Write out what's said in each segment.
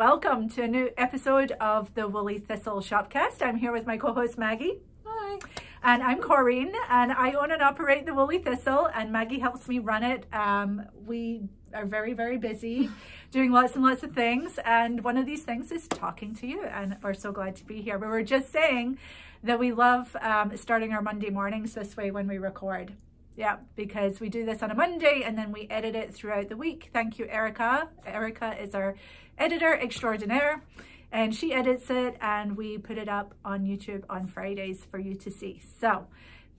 welcome to a new episode of the Woolly Thistle Shopcast. I'm here with my co-host Maggie. Hi. And I'm Corinne, and I own and operate the Woolly Thistle, and Maggie helps me run it. We are very, very busy doing lots and lots of things, and one of these things is talking to you, and we're so glad to be here. We were just saying that we love starting our Monday mornings this way when we record. Yeah, because we do this on a Monday and then we edit it throughout the week. Thank you, Erica. Erica is our editor extraordinaire, and she edits it and we put it up on YouTube on Fridays for you to see. So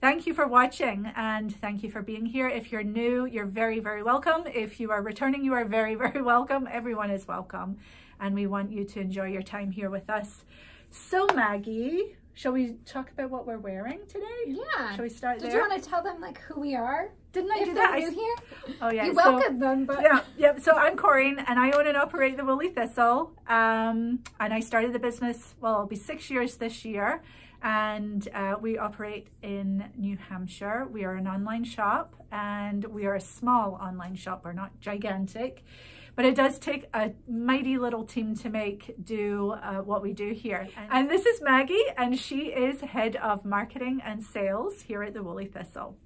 thank you for watching and thank you for being here. If you're new, you're very, very welcome. If you are returning, you are very, very welcome. Everyone is welcome, and we want you to enjoy your time here with us. So Maggie, shall we talk about what we're wearing today? Yeah. Shall we start there? Did you want to tell them like who we are? Didn't I do that? If they're new here? Oh yeah. You welcomed them, but yeah, yeah. So I'm Corinne, and I own and operate the Woolly Thistle. And I started the business. Well, it'll be 6 years this year, and we operate in New Hampshire. We are an online shop, and we are a small online shop. We're not gigantic, but it does take a mighty little team to make do what we do here. And this is Maggie, and she is head of marketing and sales here at the Woolly Thistle.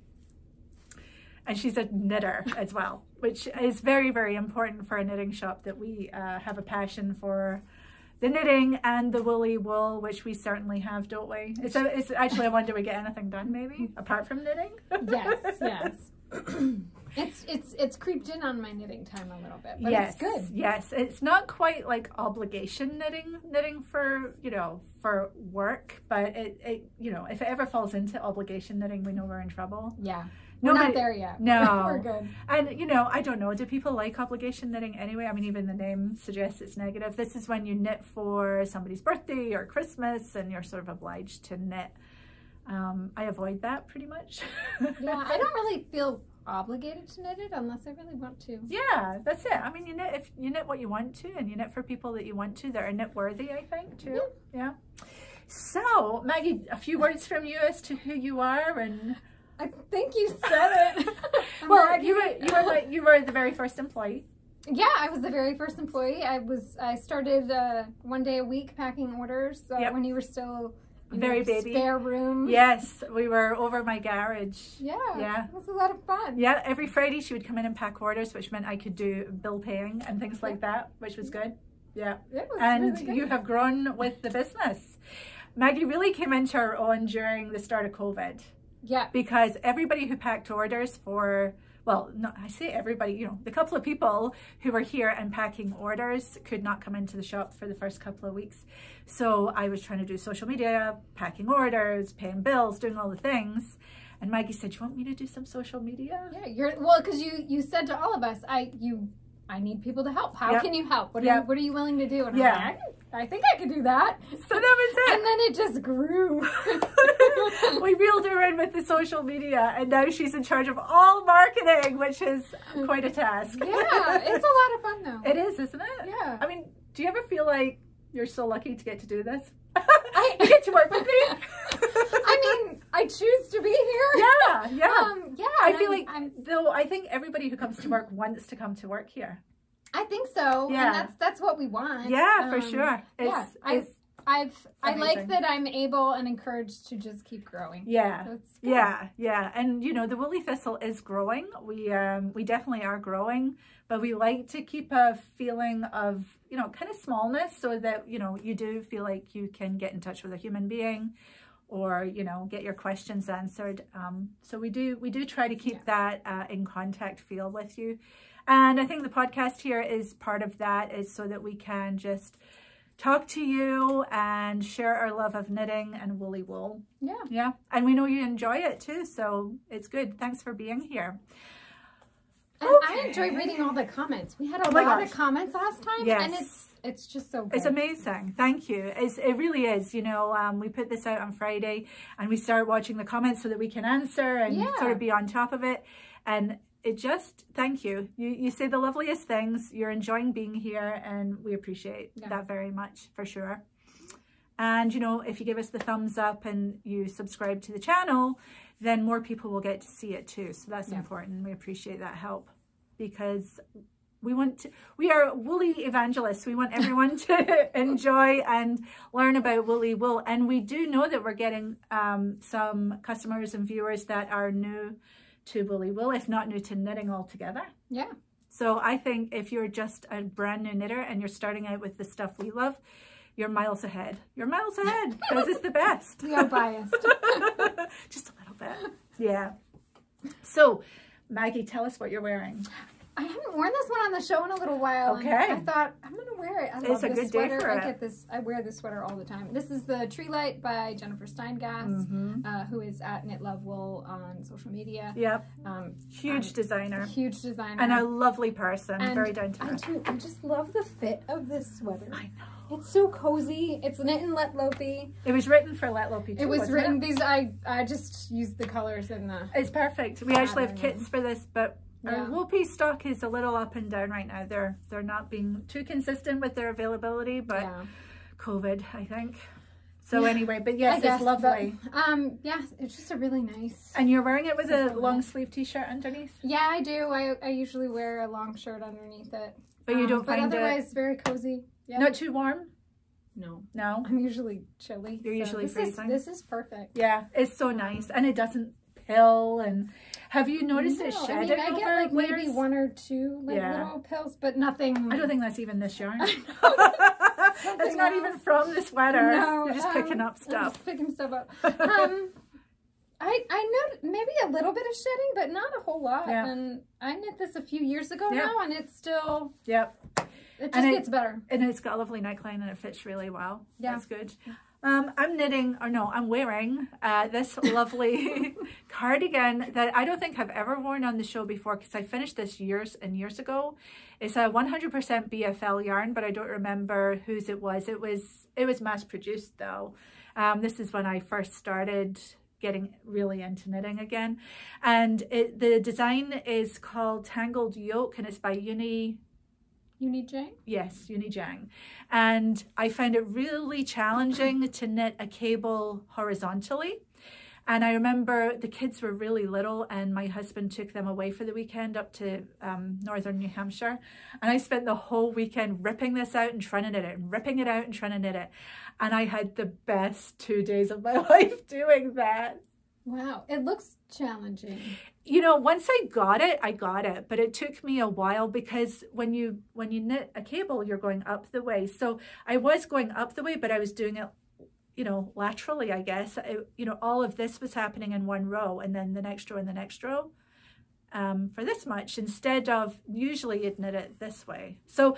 And she's a knitter as well, which is very, very important for a knitting shop, that we have a passion for the knitting and the woolly wool, which we certainly have, don't we? It's actually, I wonder we get anything done maybe, apart from knitting? Yes, yes. It's creeped in on my knitting time a little bit, but yes, it's good. Yes, it's not quite like obligation knitting for, you know, for work, but it you know, if it ever falls into obligation knitting, we know we're in trouble. Yeah. Nobody, we're not there yet. No. We're good. And you know, I don't know, do people like obligation knitting anyway? I mean, even the name suggests it's negative. This is when you knit for somebody's birthday or Christmas and you're sort of obliged to knit. I avoid that pretty much. Yeah, I don't really feel obligated to knit it unless I really want to. Yeah, that's it. I mean, you knit if you knit what you want to, and you knit for people that you want to that are knit worthy, I think, too. Yeah. So Maggie, a few words from you as to who you are, and I think you said it. Well, Maggie, you were the very first employee. Yeah, I was the very first employee. I started one day a week packing orders when you were still. Very baby. Spare room. Yes, we were over my garage. Yeah, yeah, it was a lot of fun. Yeah, every Friday she would come in and pack orders, which meant I could do bill paying and things like that, which was good. Yeah, it was and really good. You have grown with the business. Maggie really came into her own during the start of COVID. Yeah, because everybody who packed orders for. Well, no, I say everybody, you know, the couple of people who were here and packing orders could not come into the shop for the first couple of weeks. So I was trying to do social media, packing orders, paying bills, doing all the things. And Maggie said, "You want me to do some social media?" Yeah, because you said to all of us, I need people to help. How can you help? What are you willing to do? And I'm like, I think I could do that. So that was it. And then it just grew. We reeled her in with the social media, and now she's in charge of all marketing, which is quite a task. Yeah, it's a lot of fun though. It is, isn't it? Yeah. I mean, do you ever feel like you're so lucky to get to do this? You get to work with me. I mean, I choose to be here. Yeah, yeah. Yeah. I think everybody who comes to work wants to come to work here. I think so. Yeah. And that's what we want. Yeah, for sure. I like that I'm able and encouraged to just keep growing. Yeah. So yeah, yeah. And you know, the Woolly Thistle is growing. We definitely are growing, but we like to keep a feeling of, you know, kind of smallness, so that, you know, you do feel like you can get in touch with a human being, or, you know, get your questions answered. So we do try to keep that in contact feel with you. And I think the podcast here is part of that, is so that we can just talk to you and share our love of knitting and woolly wool. Yeah. Yeah. And we know you enjoy it too, so it's good. Thanks for being here. And I enjoy reading all the comments. We had a lot of comments last time, and it's just so good. It's amazing. Thank you. It really is. You know, we put this out on Friday, and we start watching the comments so that we can answer and sort of be on top of it. And it just, thank you. You say the loveliest things. You're enjoying being here, and we appreciate that very much, for sure. And, you know, if you give us the thumbs up and you subscribe to the channel, then more people will get to see it too. So that's important. We appreciate that help, because we are woolly evangelists. We want everyone to enjoy and learn about woolly wool. And we do know that we're getting some customers and viewers that are new to woolly wool, if not new to knitting altogether. Yeah. So I think if you're just a brand new knitter and you're starting out with the stuff we love, you're miles ahead. You're miles ahead because it's the best. We are biased. Just a little bit. Yeah. So Maggie, tell us what you're wearing. I haven't worn this one on the show in a little while. Okay. I thought I'm gonna wear it. I love this sweater. I get this. I wear this sweater all the time. This is the Tree Light by Jennifer Steingass, who is at Knit Love Wool on social media. Yep. Huge designer. Huge designer. And a lovely person. And very down to earth. I just love the fit of this sweater. I know. It's so cozy. It's knit in Let Lopi. It was written for Let Lopi too. It was written. These I just used the colors and the. It's perfect. We actually have kits for this, but. Yeah. Our Woolpie stock is a little up and down right now. They're not being too consistent with their availability, but yeah. COVID, I think. So yeah. Anyway, but yes, it's lovely. But, yeah, it's just a really nice. And you're wearing it with a long sleeve t-shirt underneath? Yeah, I do. I usually wear a long shirt underneath it. But you don't find it? Otherwise, very cozy. Yep. Not too warm? No. No? I'm usually chilly. You're usually freezing. This is perfect. Yeah, it's so nice. And it doesn't pill and... Have you noticed it shedded? I get like maybe one or two little pills, but nothing. I don't think that's even this yarn. It's not even from this sweater. No, you're just picking up stuff. I'm just picking stuff up. I know maybe a little bit of shedding, but not a whole lot. Yeah. And I knit this a few years ago now, and it's still. Yep. It just gets better. And it's got a lovely neckline, and it fits really well. Yeah, that's good. I'm knitting, or no, I'm wearing this lovely cardigan that I don't think I've ever worn on the show before because I finished this years and years ago. It's a 100% BFL yarn, but I don't remember whose it was. It was mass produced though. This is when I first started getting really into knitting again. And the design is called Tangled Yoke and it's by Eunny Jang? Yes, Eunny Jang. And I find it really challenging to knit a cable horizontally. And I remember the kids were really little and my husband took them away for the weekend up to Northern New Hampshire. And I spent the whole weekend ripping this out and trying to knit it, and ripping it out and trying to knit it. And I had the best 2 days of my life doing that. Wow, it looks challenging. You know, once I got it, but it took me a while because when you knit a cable, you're going up the way. So I was going up the way, but I was doing it, you know, laterally, I guess. You know, all of this was happening in one row and then the next row and the next row for this much instead of usually you'd knit it this way. So.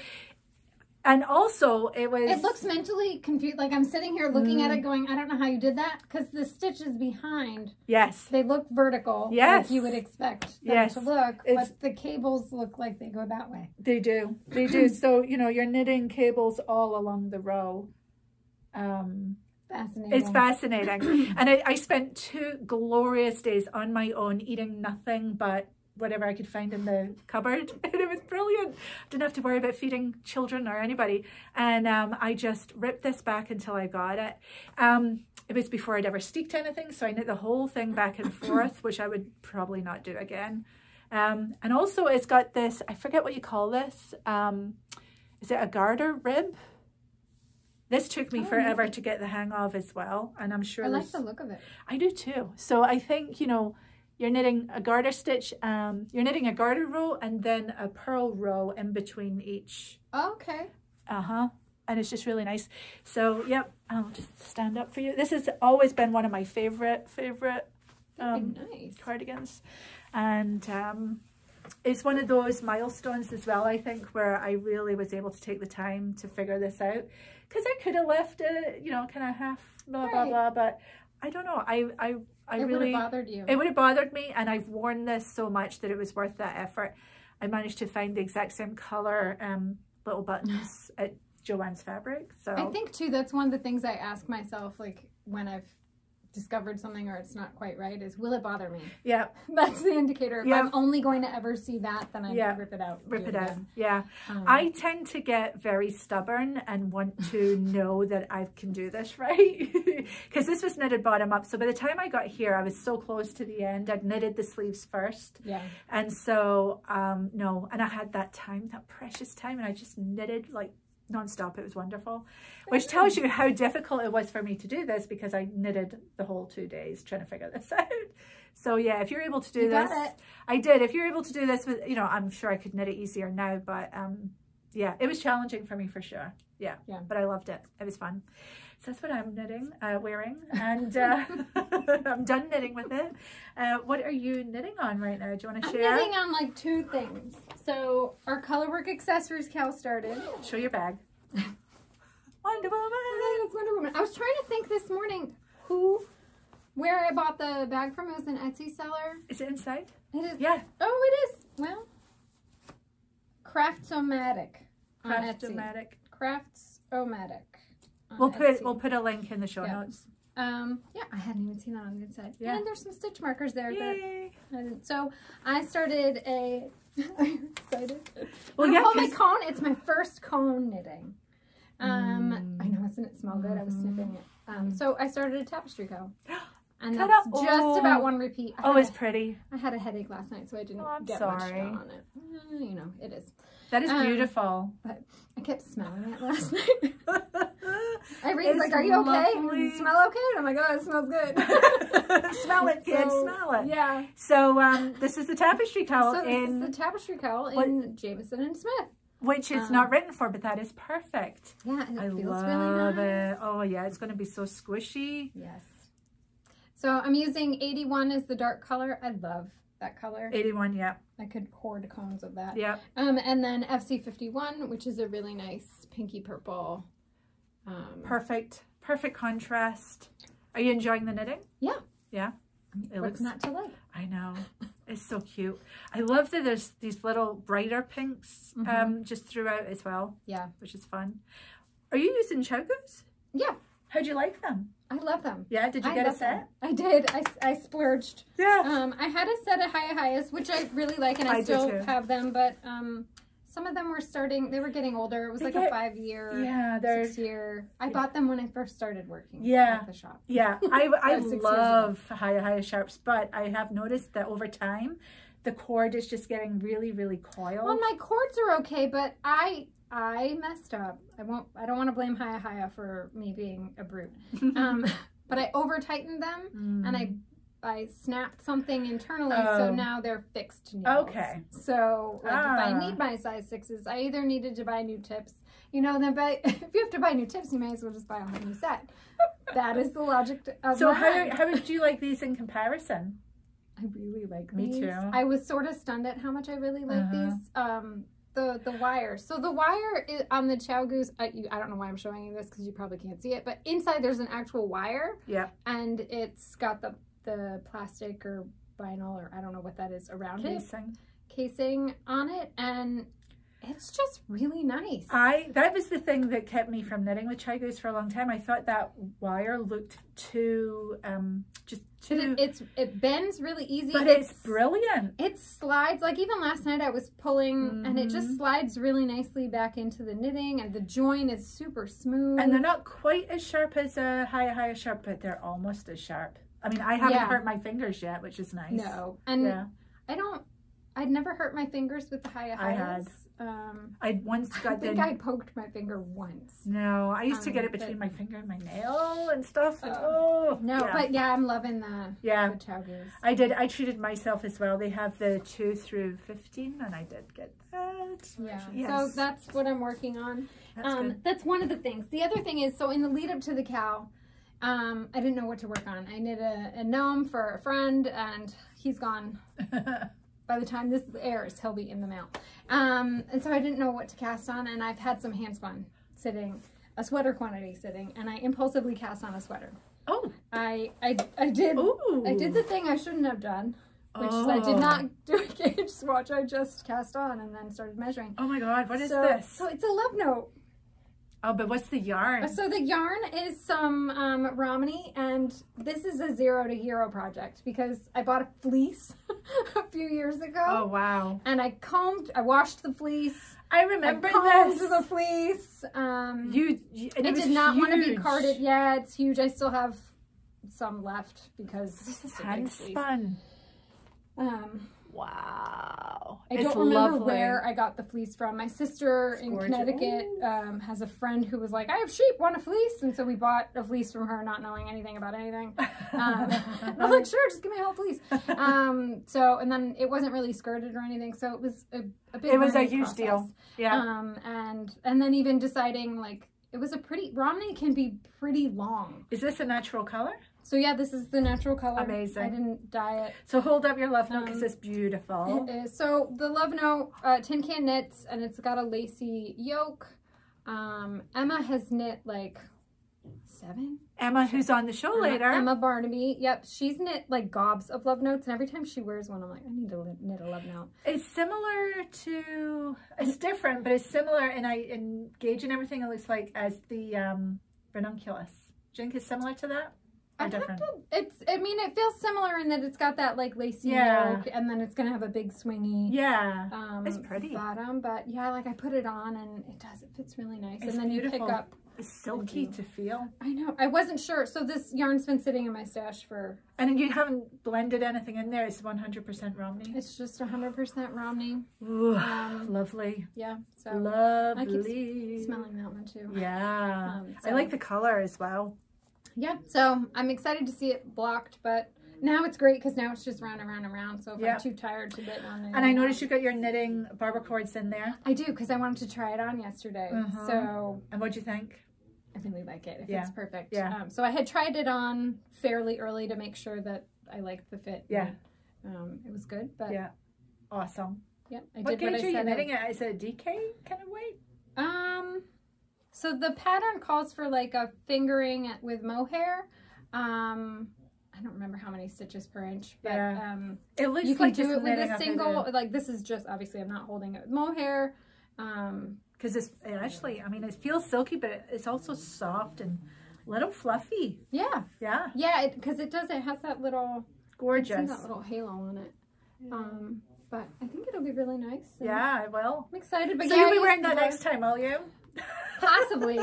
And also it was... It looks mentally confused. Like I'm sitting here looking at it going, I don't know how you did that. Because the stitches behind... Yes. They look vertical. Yes. Like you would expect them to look. But the cables look like they go that way. They do. They do. So, you know, you're knitting cables all along the row. Fascinating. It's fascinating. And I spent 2 glorious days on my own eating nothing but... whatever I could find in the cupboard. And it was brilliant. Didn't have to worry about feeding children or anybody. And I just ripped this back until I got it. It was before I'd ever steeked anything. So I knit the whole thing back and forth, which I would probably not do again. And also it's got this, I forget what you call this. Is it a garter rib? This took me forever to get the hang of as well. And I'm sure I like the look of it. I do too. So I think, you know, you're knitting a garter stitch, you're knitting a garter row and then a purl row in between each. Okay. Uh-huh. And it's just really nice. So, yep, I'll just stand up for you. This has always been one of my favorite cardigans. And it's one of those milestones as well, I think, where I really was able to take the time to figure this out. Because I could have left it, you know, kind of half blah, blah, blah. But I don't know. I really, it would have bothered you. It would have bothered me, and I've worn this so much that it was worth that effort. I managed to find the exact same color little buttons at Joanne's Fabric. So I think too that's one of the things I ask myself, like when I've discovered something or it's not quite right is, will it bother me? Yeah. That's the indicator. If I'm only going to ever see that, then I rip it out. Rip it out. Yeah. I tend to get very stubborn and want to know that I can do this, right? Because this was knitted bottom up. So by the time I got here, I was so close to the end. I'd knitted the sleeves first. Yeah. And so, no. And I had that time, that precious time, and I just knitted like non-stop. It was wonderful, which tells you how difficult it was for me to do this, because I knitted the whole 2 days trying to figure this out. So yeah, if you're able to do this, I did. If you're able to do this with, you know, I'm sure I could knit it easier now, but yeah, it was challenging for me for sure. Yeah, yeah, but I loved it. It was fun. So that's what I'm knitting, wearing, and I'm done knitting with it. What are you knitting on right now? Do you want to share? I'm knitting on like two things. So our colorwork accessories cow started. Show your bag. Wonder Woman. It's Wonder Woman. I was trying to think this morning where I bought the bag from. It was an Etsy seller. Is it inside? It is. Yeah. Oh, it is. Well, Crafts-O-Matic on Etsy. Crafts-O-Matic. We'll put a link in the show notes. Yeah, I hadn't even seen that on the inside. Yeah. And there's some stitch markers there. Yay. That I didn't. So I started a... Are you excited? Well, yeah, my cone. It's my first cone knitting. I know, doesn't it smell good? I was sniffing it. So I started a tapestry cone. And that's just about one repeat. Oh, it's pretty. I had a headache last night, so I didn't get much done on it. You know, it is. That is beautiful. But I kept smelling it last night. Irene's like, are you okay? Does it smell okay? And I'm like, oh, it smells good. Smell it, kid. So, smell it. Yeah. So this is the tapestry cowl This is the tapestry cowl in Jameson and Smith. Which it's not written for, but that is perfect. Yeah, and it feels really nice. It. Oh, yeah, it's going to be so squishy. Yes. So I'm using 81 as the dark color. I love that color. 81, yeah. I could hoard cones of that. Yeah. And then FC51, which is a really nice pinky purple. Perfect contrast. Are you enjoying the knitting? Yeah. Yeah. It looks not to love. I know. It's so cute. I love that there's these little brighter pinks just throughout as well. Yeah. Which is fun. Are you using ChiaoGoos? Yeah. How'd you like them? I love them. Yeah, did you get a set? I did. I splurged. Yeah. I had a set of Hiya Hiyas, which I really like, and I still have them, but some of them were starting, they were getting older. It was like a 5-year, 6-year. I bought them when I first started working at the shop. Yeah, I love Hiya Hiya Sharps, but I have noticed that over time, the cord is just getting really, really coiled. Well, my cords are okay, but I messed up. I don't want to blame Hiya Hiya for me being a brute. But I over tightened them and I snapped something internally, so now they're fixed needles. Okay. So like, if I need my size 6s, I either needed to buy new tips. You know, then if you have to buy new tips, you may as well just buy a whole new set. That is the logic of So how would you like these in comparison? I really like these. Me too. I was sort of stunned at how much I really like these. The wire. So the wire is on the ChiaoGoos. I don't know why I'm showing you this because you probably can't see it, but inside there's an actual wire. Yeah. And it's got the plastic or vinyl or I don't know what that is around casing on it, and it's just really nice. That was the thing that kept me from knitting with ChiaoGoos for a long time. I thought that wire looked too it bends really easy, but it's brilliant. It slides, like even last night I was pulling and it just slides really nicely back into the knitting, and the join is super smooth. And they're not quite as sharp as a Hiya Hiya Sharp, but they're almost as sharp. I mean, I haven't hurt my fingers yet, which is nice. No, and I'd never hurt my fingers with the Hiya Hiyas. I had. I once got them. I think I poked my finger once. No, I used to get it between my finger and my nail and stuff. But yeah, I'm loving the ChiaoGoos. I did. I treated myself as well. They have the 2 through 15, and I did get that. Yeah. Yes. So that's what I'm working on. That's good. That's one of the things. The other thing is, so in the lead up to the cow, I didn't know what to work on. I knit a gnome for a friend, and he's gone. By the time this airs, he'll be in the mail. And so I didn't know what to cast on, and I've had some handspun sitting, a sweater quantity sitting, and I impulsively cast on a sweater. Oh. I did the thing I shouldn't have done, which is I did not do a gauge swatch. I just cast on and then started measuring. Oh my God, what is this? So it's a love note. Oh, but what's the yarn? So the yarn is some Romney, and this is a zero to hero project because I bought a fleece a few years ago. Oh, wow. And I washed the fleece. I remember this. The fleece. It did not want to be carded. Yeah, it's huge. I still have some left because this is hand spun. Wow. I don't remember where I got the fleece from. My sister in Connecticut has a friend who was like, I have sheep, want a fleece? And so we bought a fleece from her, not knowing anything about anything. I was like, sure, just give me a whole fleece. So, and then it wasn't really skirted or anything. So it was a big, it was a huge process. Deal. Yeah. And then even deciding, like, it was a pretty, Romney can be pretty long. Is this a natural color? So yeah, this is the natural color. Amazing. I didn't dye it. So hold up your love note because it's beautiful. It is. So the love note, Tin Can Knits, and it's got a lacy yoke. Emma has knit like 7. Emma, who's on the show later. Emma Barnaby. Yep. She's knit like gobs of love notes. And every time she wears one, I'm like, I need to knit a love note. It's similar to, it's different, but it's similar. And I engage in everything it looks like as the ranunculus. Do you think it's similar to that? I'd have to, I mean, it feels similar in that it's got that like lacy yoke, and then it's going to have a big swingy it's pretty. Bottom. But yeah, like I put it on and it does, it fits really nice. It's and then beautiful. You pick up. It's silky to feel. I know. I wasn't sure. So this yarn's been sitting in my stash for. And you haven't blended anything in there. It's 100% Romney. It's just 100% Romney. Ooh, lovely. Yeah. So lovely. I keep smelling that one too. Yeah. I like the color as well. Yeah, so I'm excited to see it blocked, but now it's great because now it's just round and round and round. So if I'm too tired to knit on it. And I noticed you got your knitting barber cords in there. I do, because I wanted to try it on yesterday. So. And what'd you think? I really like it. It fits perfect. Yeah. So I had tried it on fairly early to make sure that I liked the fit. Yeah. And, it was good, but. Yeah. Awesome. Yeah. I did what I said. What gauge are you knitting it? Is it a DK kind of weight? So the pattern calls for like a fingering with mohair. I don't remember how many stitches per inch, but it looks you can like do it with a single, like this is just, obviously I'm not holding it with mohair. Cause it actually, I mean, it feels silky, but it's also soft and a little fluffy. Yeah. Yeah. Yeah. Cause it does, it has that little, gorgeous, that little halo on it. Yeah. But I think it'll be really nice. Yeah, I will. I'm excited. But so you'll be wearing that next time, will you? Possibly.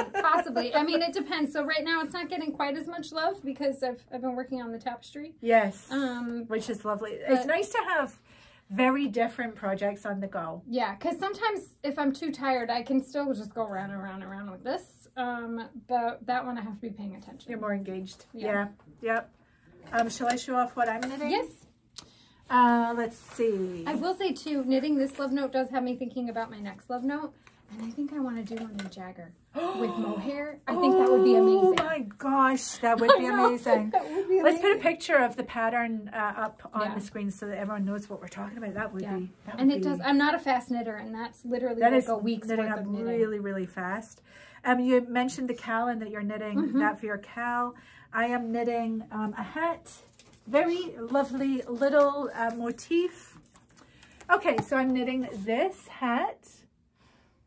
I mean, it depends. So right now it's not getting quite as much love because I've been working on the tapestry. Yes. Which is lovely. It's nice to have very different projects on the go. Yeah, because sometimes if I'm too tired, I can still just go around and around and around with this. But that one I have to be paying attention. You're more engaged. Yeah. Yep. Shall I show off what I'm knitting? Yes. Let's see. I will say too, knitting this love note does have me thinking about my next love note. And I think I want to do one in Jagger with mohair. I think that would be amazing. Oh my gosh, that would be amazing. That would be amazing. Let's put a picture of the pattern up on the screen so that everyone knows what we're talking about. That would be. That and would it be... does. I'm not a fast knitter, and that's literally that like is a week's worth of knitting. Really, really fast. You mentioned the cowl and that you're knitting that for your cowl. I am knitting a hat. Very lovely little motif. Okay, so I'm knitting this hat.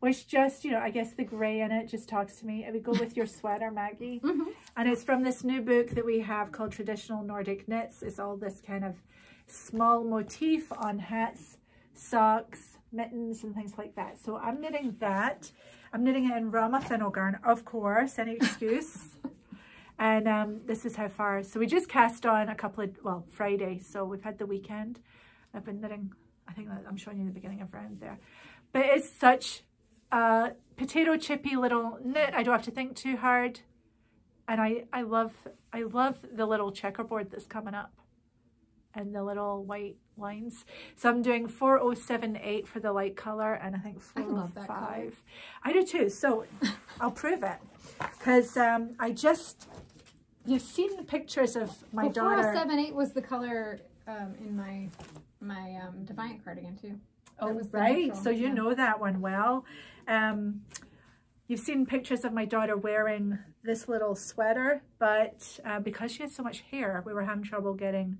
Which just, you know, I guess the gray in it just talks to me. It would go with your sweater, Maggie. And it's from this new book that we have called Traditional Nordic Knits. It's all this kind of small motif on hats, socks, mittens, and things like that. So I'm knitting that. I'm knitting it in Rauma Finullgarn, of course, any excuse. And this is how far. So we just cast on a couple of, well, Friday. So we've had the weekend. I've been knitting, I think that I'm showing you the beginning of round there. But it's such... potato chippy little knit. I don't have to think too hard, and I love the little checkerboard that's coming up and the little white lines. So I'm doing 4078 for the light color, and I think 405. I do too, so I'll prove it because I just, you've seen the pictures of my daughter. 4078 was the color in my Defiant cardigan too. Oh, right. So you know that one well. You've seen pictures of my daughter wearing this little sweater, but because she has so much hair, we were having trouble getting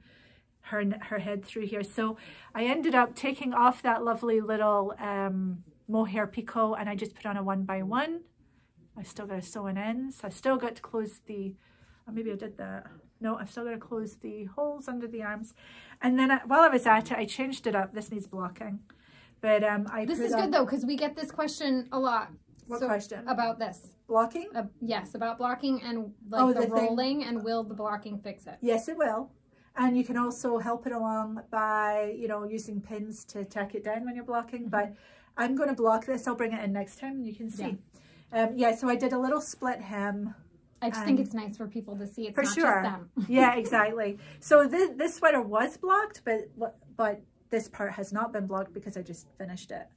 her head through here. So I ended up taking off that lovely little mohair picot, and I just put on a 1x1. I still got to sew an end, so I still got to close the, or maybe I did that. No, I've still got to close the holes under the arms. And then while I was at it, I changed it up. This needs blocking. But this is good though, because we get this question a lot. What question? About this. Blocking? Yes, about blocking and like the rolling thing. And will the blocking fix it? Yes, it will. And you can also help it along by, you know, using pins to tack it down when you're blocking. Mm-hmm. But I'm going to block this. I'll bring it in next time and you can see. Yeah, yeah, so I did a little split hem. I just think it's nice for people to see. It's for not sure. just them. Yeah, exactly. So this sweater was blocked, but this part has not been blocked because I just finished it.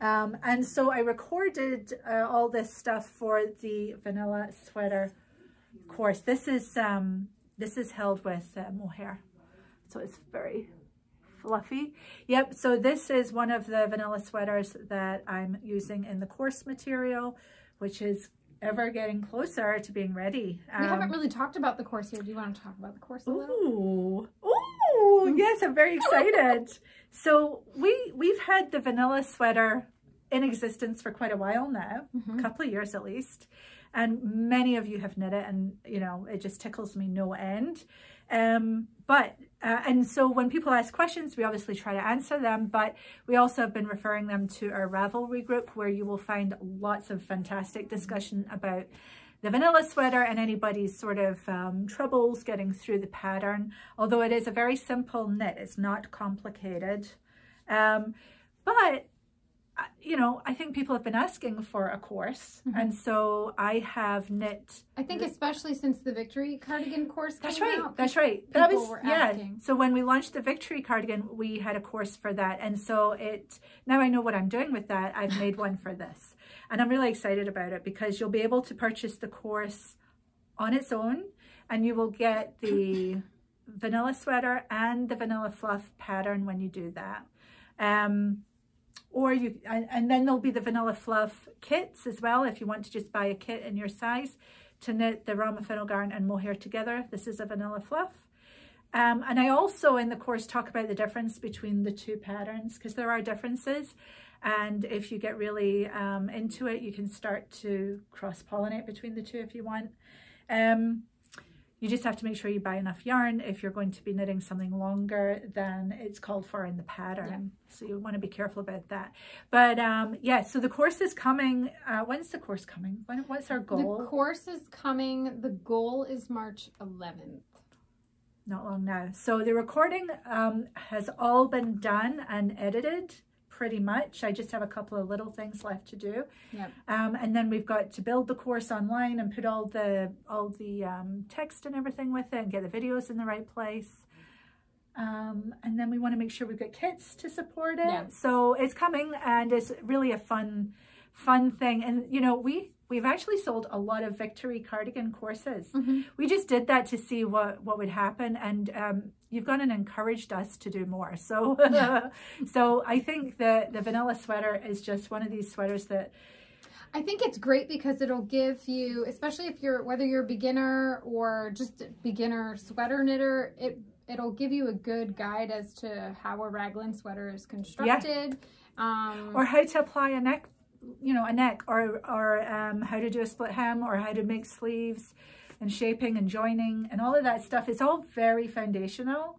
And so I recorded all this stuff for the vanilla sweater course. This is held with mohair, so it's very fluffy. Yep, so this is one of the vanilla sweaters that I'm using in the course material, which is ever getting closer to being ready. We haven't really talked about the course here. Do you want to talk about the course a little? Oh, yes, I'm very excited. So we've had the vanilla sweater in existence for quite a while now, a couple of years at least. And many of you have knit it, and you know, it just tickles me no end. And so when people ask questions, we obviously try to answer them, but we also have been referring them to our Ravelry group, where you will find lots of fantastic discussion about the vanilla sweater and anybody's sort of troubles getting through the pattern, although it is a very simple knit. It's not complicated. But, you know, I think people have been asking for a course. Mm-hmm. And so I have knit. I think especially since the Victory Cardigan course came out. That's right. That was, asking. So when we launched the Victory Cardigan, we had a course for that. And so now I know what I'm doing with that. I've made one for this. And I'm really excited about it because you'll be able to purchase the course on its own, and you will get the vanilla sweater and the vanilla fluff pattern when you do that. And then there'll be the vanilla fluff kits as well, if you want to just buy a kit in your size to knit the Rauma Finullgarn and mohair together. This is a vanilla fluff. And I also in the course talk about the difference between the two patterns, because there are differences. And if you get really into it, you can start to cross-pollinate between the two if you want. You just have to make sure you buy enough yarn if you're going to be knitting something longer than it's called for in the pattern. Yeah. So you want to be careful about that. But yeah, so the course is coming. When's the course coming? What's our goal? The course is coming. The goal is March 11th. Not long now. So the recording has all been done and edited pretty much. I just have a couple of little things left to do. Yep. And then we've got to build the course online and put all the text and everything with it and get the videos in the right place. And then we want to make sure we've got kits to support it. Yep. So it's coming, and it's really a fun thing. And you know, we've actually sold a lot of Victory Cardigan courses. Mm-hmm. We just did that to see what would happen, and you've gone and encouraged us to do more. So yeah. So I think that the vanilla sweater is just one of these sweaters that I think it's great because it'll give you, especially if you're, whether you're a beginner or just a beginner sweater knitter, it'll give you a good guide as to how a raglan sweater is constructed. Yeah. Or how to apply a neck, you know, a neck, or how to do a split hem, or how to make sleeves and shaping and joining and all of that stuff. It's all very foundational.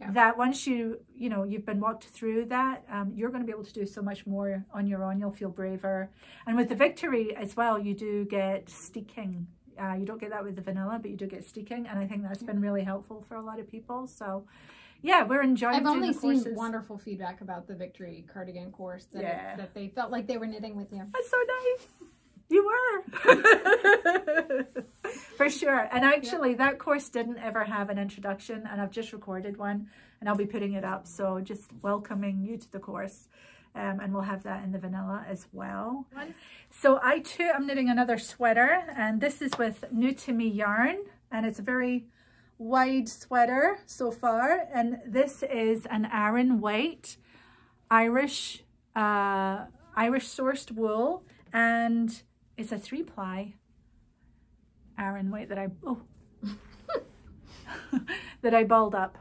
Yeah. That once you know, you've been walked through that, you're going to be able to do so much more on your own. You'll feel braver. And with the Victory as well, you do get steeking. You don't get that with the vanilla, but you do get steeking, and I think that's been really helpful for a lot of people. So yeah, we're enjoying. I've only seen wonderful feedback about the Victory Cardigan course, that, yeah, that they felt like they were knitting with you. That's so nice. You were. For sure. And actually, yep, that course didn't ever have an introduction, and I've just recorded one, and I'll be putting it up. So just welcoming you to the course. And we'll have that in the vanilla as well. So I too am knitting another sweater, and this is with New To Me yarn, and it's a very wide sweater so far, and this is an Aran weight Irish sourced wool, and it's a 3-ply Aran weight that I balled up.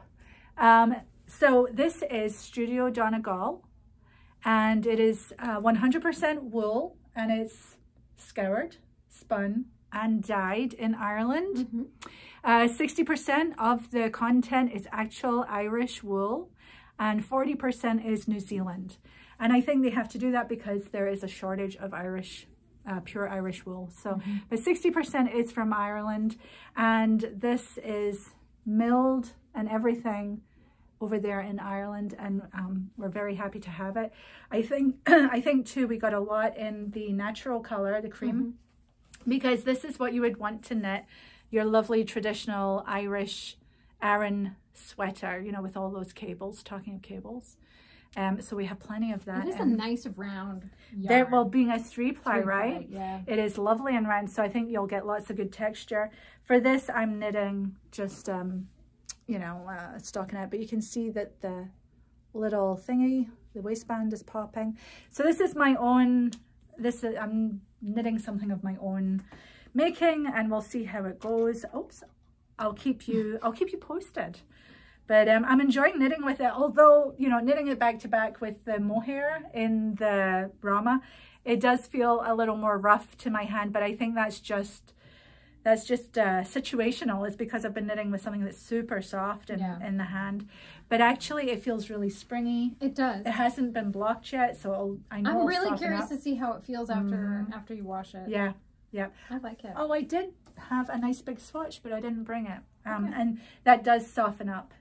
So this is Studio Donegal, and it is 100% wool, and it's scoured, spun, and dyed in Ireland. 60% of the content is actual Irish wool and 40% is New Zealand. And I think they have to do that because there is a shortage of Irish, pure Irish wool. So, but 60% is from Ireland, and this is milled and everything over there in Ireland, and we're very happy to have it. I think, too, we got a lot in the natural color, the cream, because this is what you would want to knit your lovely traditional Irish Aran sweater, you know, with all those cables, talking of cables. So we have plenty of that. It is a nice round yarn. There, well, being a three-ply, right? Yeah. It is lovely and round, so I think you'll get lots of good texture. For this, I'm knitting just, you know, stockinette, but you can see that the little thingy, the waistband is popping. So this is my own, I'm knitting something of my own making, and we'll see how it goes. Oops, I'll keep you posted. But I'm enjoying knitting with it, although, you know, knitting it back to back with the mohair in the Rauma, it does feel a little more rough to my hand, but I think that's just situational. It's because I've been knitting with something that's super soft and in the hand, but actually it feels really springy. It does. It hasn't been blocked yet, so I'm really curious to see how it feels after you wash it. Yeah. Yeah, I like it. Oh, I did have a nice big swatch, but I didn't bring it. And that does soften up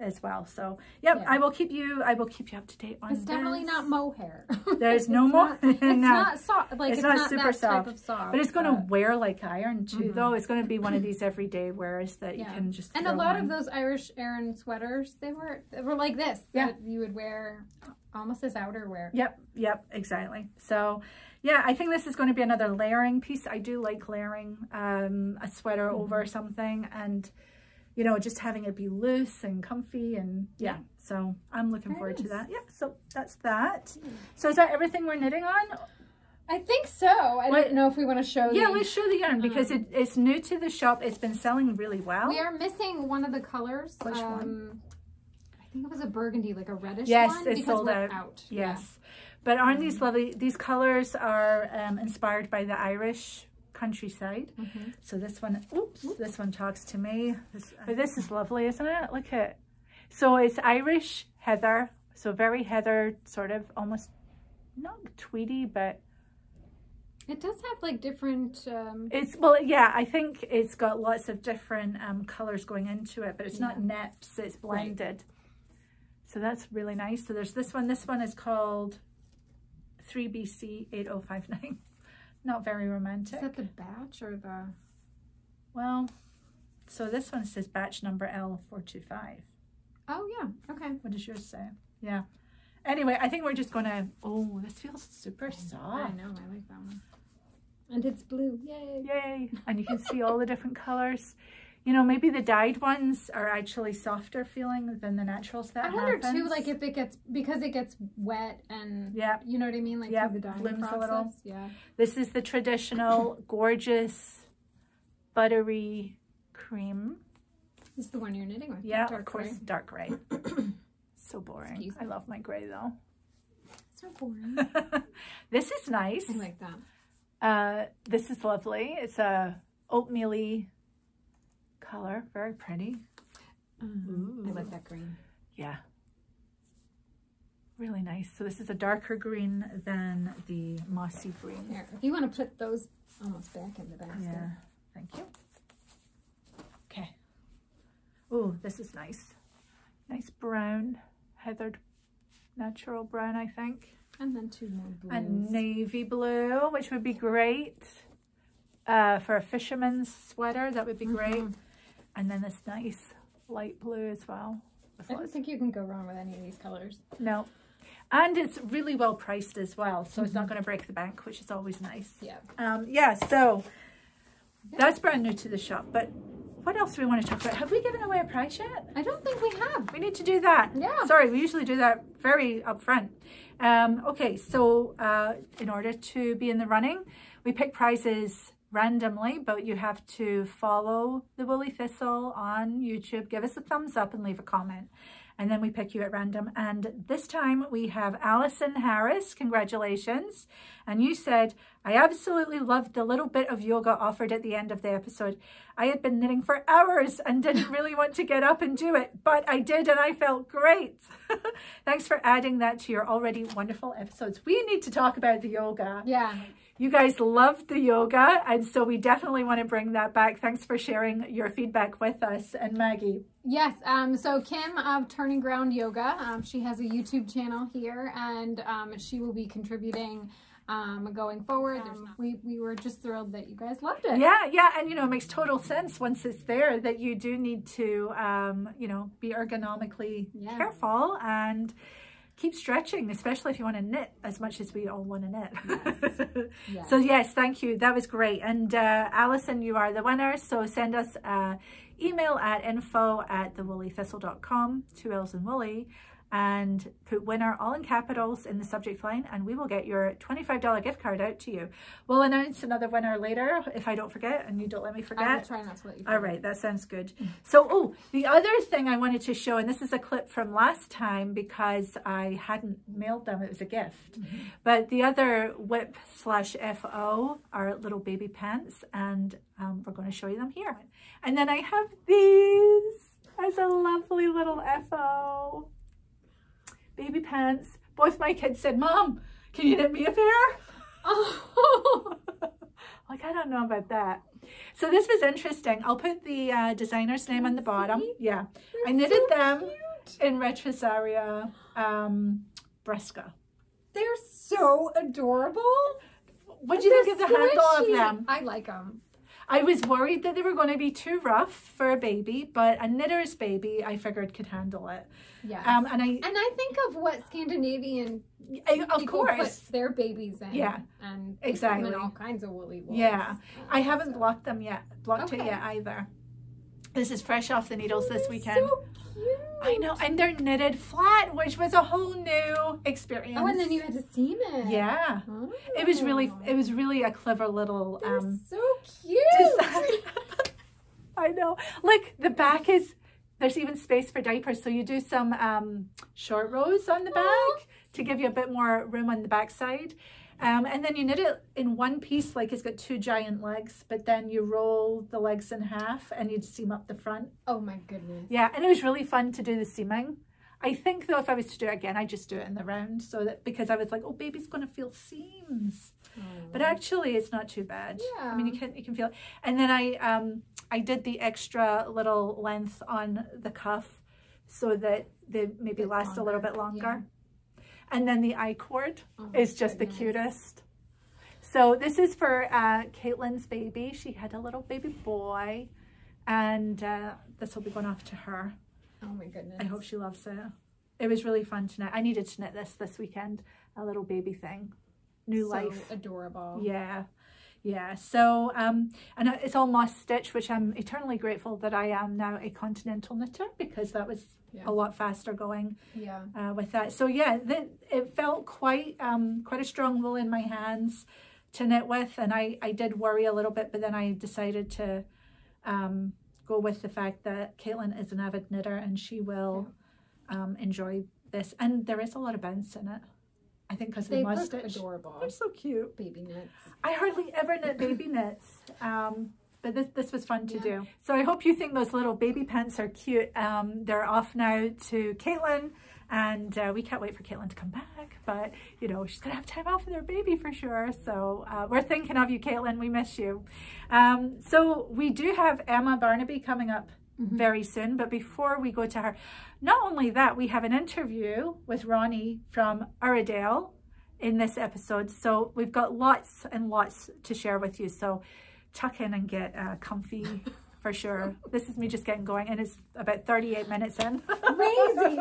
as well. So, yeah, I will keep you up to date on this. It's definitely not mohair. There's no mohair. It's not soft. Like, it's not super soft, type of soft. But it's going to wear like iron too, though. It's going to be one of these everyday wears that you can just. And a lot of those Irish Aran sweaters, they were like this. Yeah, that you would wear almost as outerwear. Yep. Yep. Exactly. So. Yeah, I think this is going to be another layering piece. I do like layering a sweater over something, and, you know, just having it be loose and comfy, and yeah. So I'm looking forward to that. Yeah, so that's that. So is that everything we're knitting on? I think so. I don't know if we want to show. Yeah, let's show the yarn because it's new to the shop. It's been selling really well. We are missing one of the colors. Which one? I think it was a burgundy, like a reddish one. Yes, it's sold out. Yes. Yeah. But aren't these lovely? These colors are inspired by the Irish countryside. So this one, this one talks to me. This is lovely, isn't it? Look at it. So it's Irish heather. So very heather, sort of almost, not tweedy, but. It does have like different. I think it's got lots of different colors going into it, but it's not neps, it's blended. Right. So that's really nice. So there's this one. This one is called 3BC 8059. Not very romantic. Is that the batch or the? Well, so this one says batch number L425. Oh yeah, okay. What does yours say? Yeah. Anyway, I think we're just gonna. Oh, this feels super soft. I know, I like that one. And it's blue. Yay! Yay! And you can see all the different colors. You know, maybe the dyed ones are actually softer feeling than the naturals that happens. I wonder too, like if it gets, because it gets wet and, you know what I mean? Like through the dyeing blooms a little. Yeah. This is the traditional, gorgeous, buttery cream. This is the one you're knitting with. Yeah, dark of course, gray. Dark gray. So boring. I love my gray though. It's so boring. This is nice. I like that. This is lovely. It's a oatmeal-y color, very pretty. I like that green. Yeah, really nice. So this is a darker green than the mossy green. Here, if you want to put those almost back in the basket. Yeah, thank you. Okay. Oh, this is nice. Nice brown, heathered, natural brown, I think. And then two more blues. And navy blue, which would be great for a fisherman's sweater. That would be great. And then this nice light blue as well. I don't think you can go wrong with any of these colors. No. And it's really well priced as well. So it's not going to break the bank, which is always nice. Yeah. So that's brand new to the shop. But what else do we want to talk about? Have we given away a prize yet? I don't think we have. We need to do that. Yeah. Sorry, we usually do that very upfront. Okay, so in order to be in the running, we pick prizes randomly, but you have to follow the Woolly Thistle on YouTube, give us a thumbs up and leave a comment. and then we pick you at random. And this time we have Alison Harris, congratulations. And you said, I absolutely loved the little bit of yoga offered at the end of the episode. I had been knitting for hours and didn't really want to get up and do it, but I did and I felt great. Thanks for adding that to your already wonderful episodes. We need to talk about the yoga. Yeah. You guys loved the yoga, and so we definitely want to bring that back. Thanks for sharing your feedback with us. And Maggie. Yes, so Kim of Turning Ground Yoga, she has a YouTube channel here, and she will be contributing going forward. We were just thrilled that you guys loved it. Yeah, yeah, and you know, it makes total sense once it's there that you do need to, you know, be ergonomically careful and keep stretching, especially if you want to knit as much as we all want to knit. Yes. Yes. So yes, thank you. That was great. And Alison, you are the winner. So send us an email at info@thewoollythistle.com, 2 L's in Woolly, and put winner all in capitals in the subject line, and we will get your $25 gift card out to you. We'll announce another winner later if I don't forget and you don't let me forget. I will try not to let you forget. All right, that sounds good. So, oh, the other thing I wanted to show, and this is a clip from last time because I hadn't mailed them, it was a gift. Mm-hmm. But the other WIP/FO are little baby pants, and we're going to show you them here. And then I have these as a lovely little FO. Baby pants. Both my kids said, Mom, can you knit me a pair? Oh, like, I don't know about that. So this was interesting. I'll put the designer's name on the bottom. Yeah. They're I knitted so them cute. In Retrosaria Bresca. They're so adorable. What do you think of the handle of them? I like them. I was worried that they were going to be too rough for a baby, but a knitter's baby, I figured, could handle it. Yeah. And I think of what Scandinavian people put their babies in. Yeah. And exactly. And all kinds of woolly wools. Yeah. I haven't blocked them yet. It yet either. This is fresh off the needles this weekend. So cute. I know, and they're knitted flat, which was a whole new experience. Oh, and then you had to seam it. Yeah, oh. It was really a clever little. They're so cute. I know. Look, the back is. There's even space for diapers, so you do some short rows on the back to give you a bit more room on the backside. And then you knit it in one piece, like it's got two giant legs, but then you roll the legs in half and you'd seam up the front. Oh my goodness. Yeah, and it was really fun to do the seaming. I think though, if I was to do it again, I'd just do it in the round, so that because I was like, oh, baby's going to feel seams. Oh. But actually it's not too bad. Yeah. I mean, you can feel it. And then I did the extra little length on the cuff so that they maybe last a little bit longer. Yeah. And then the I cord is just the cutest. So this is for Caitlin's baby. She had a little baby boy, and this will be going off to her. Oh my goodness. I hope she loves it. It was really fun to knit. I needed to knit this weekend, a little baby thing. New life. So adorable. Yeah. Yeah, so, and it's all moss stitch, which I'm eternally grateful that I am now a continental knitter, because that was a lot faster going with that. So yeah, it felt quite a strong wool in my hands to knit with, and I did worry a little bit, but then I decided to go with the fact that Caitlin is an avid knitter, and she will enjoy this. And there is a lot of bounce in it. I think because they must look adorable. They're so cute. Baby knits. I hardly ever knit baby knits, but this was fun to do. So I hope you think those little baby pants are cute. They're off now to Caitlin, and we can't wait for Caitlin to come back. But you know, she's gonna have time off with her baby for sure. So we're thinking of you, Caitlin. We miss you. So we do have Emma Barnaby coming up very soon, but before we go to her, not only that, we have an interview with Ronnie from Uradale in this episode, so we've got lots and lots to share with you, so tuck in and get comfy for sure. This is me just getting going, and it's about 38 minutes in. Amazing.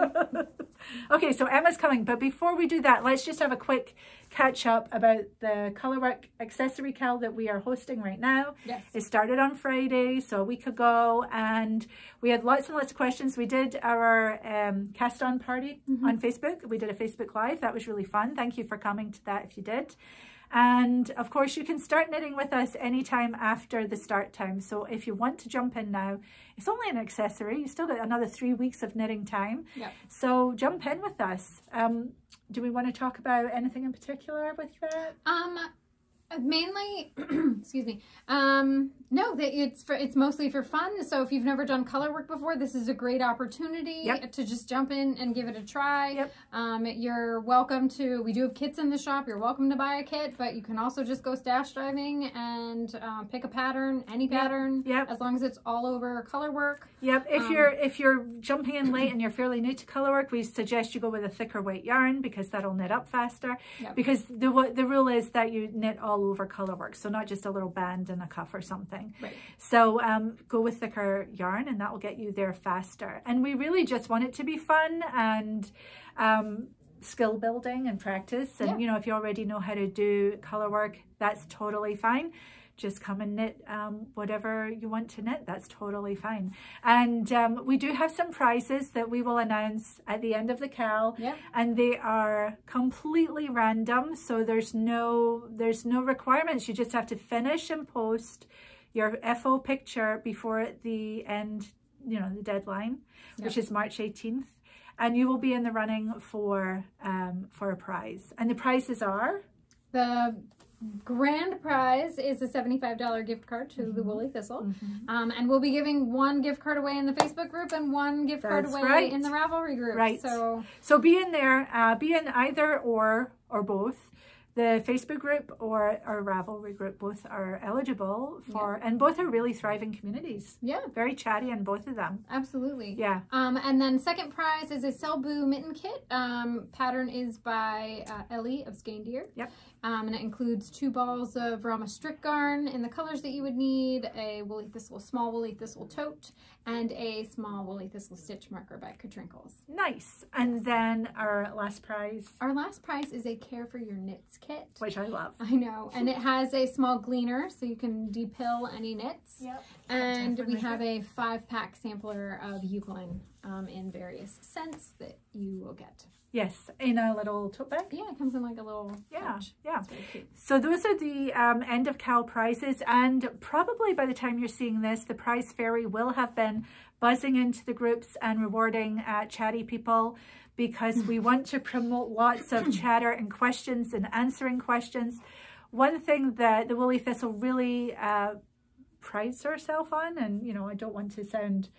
Okay, so Emma's coming, but before we do that, let's just have a quick catch up about the Colourwork Accessory Cal that we are hosting right now. Yes. It started on Friday, so a week ago, and we had lots and lots of questions. We did our cast on party on Facebook. We did a Facebook Live. That was really fun. Thank you for coming to that if you did. And of course you can start knitting with us anytime after the start time. So if you want to jump in now, it's only an accessory. You still got another 3 weeks of knitting time. Yep. So jump in with us. Do we want to talk about anything in particular with that? Mainly, excuse me. No, it's mostly for fun. So if you've never done color work before, this is a great opportunity to just jump in and give it a try. You're welcome to, we do have kits in the shop. You're welcome to buy a kit, but you can also just go stash driving and pick a pattern, any pattern, as long as it's all over color work. If you're jumping in late and you're fairly new to color work, we suggest you go with a thicker weight yarn because that'll knit up faster. Because the rule is that you knit all over color work, so not just a little band and a cuff or something. So go with thicker yarn and that will get you there faster. And we really just want it to be fun and skill building and practice. And you know, if you already know how to do color work, that's totally fine. Just come and knit whatever you want to knit. That's totally fine. And we do have some prizes that we will announce at the end of the cal. And they are completely random. So there's no requirements. You just have to finish and post your FO picture before the end, you know, the deadline, which is March 18th. And you will be in the running for a prize. And the prizes are? The grand prize is a $75 gift card to the Woolly Thistle. And we'll be giving one gift card away in the Facebook group and one gift card away in the Ravelry group. So be in there, be in either or both. The Facebook group or our Ravelry group, both are eligible for, and both are really thriving communities. Very chatty in both of them. Absolutely. And then second prize is a Selbu mitten kit. Pattern is by Ellie of Skeyndeer. And it includes 2 balls of Rauma Finullgarn in the colors that you would need, a Woolly Thistle, small Woolly Thistle tote, and a small Woolly Thistle stitch marker by Katrinkles. Nice. And then our last prize. Our last prize is a Care for Your Knits kit, which I love. I know, and it has a small gleaner so you can depill any knits. And we have a 5-pack sampler of Euglyn in various scents that you will get. In a little tote bag. It comes in like a little pouch. Very cute. So those are the end of cal prizes, and probably by the time you're seeing this, the prize fairy will have been buzzing into the groups and rewarding chatty people, because we want to promote lots of chatter and questions and answering questions. One thing that the Woolly Thistle really prides herself on, and you know, I don't want to sound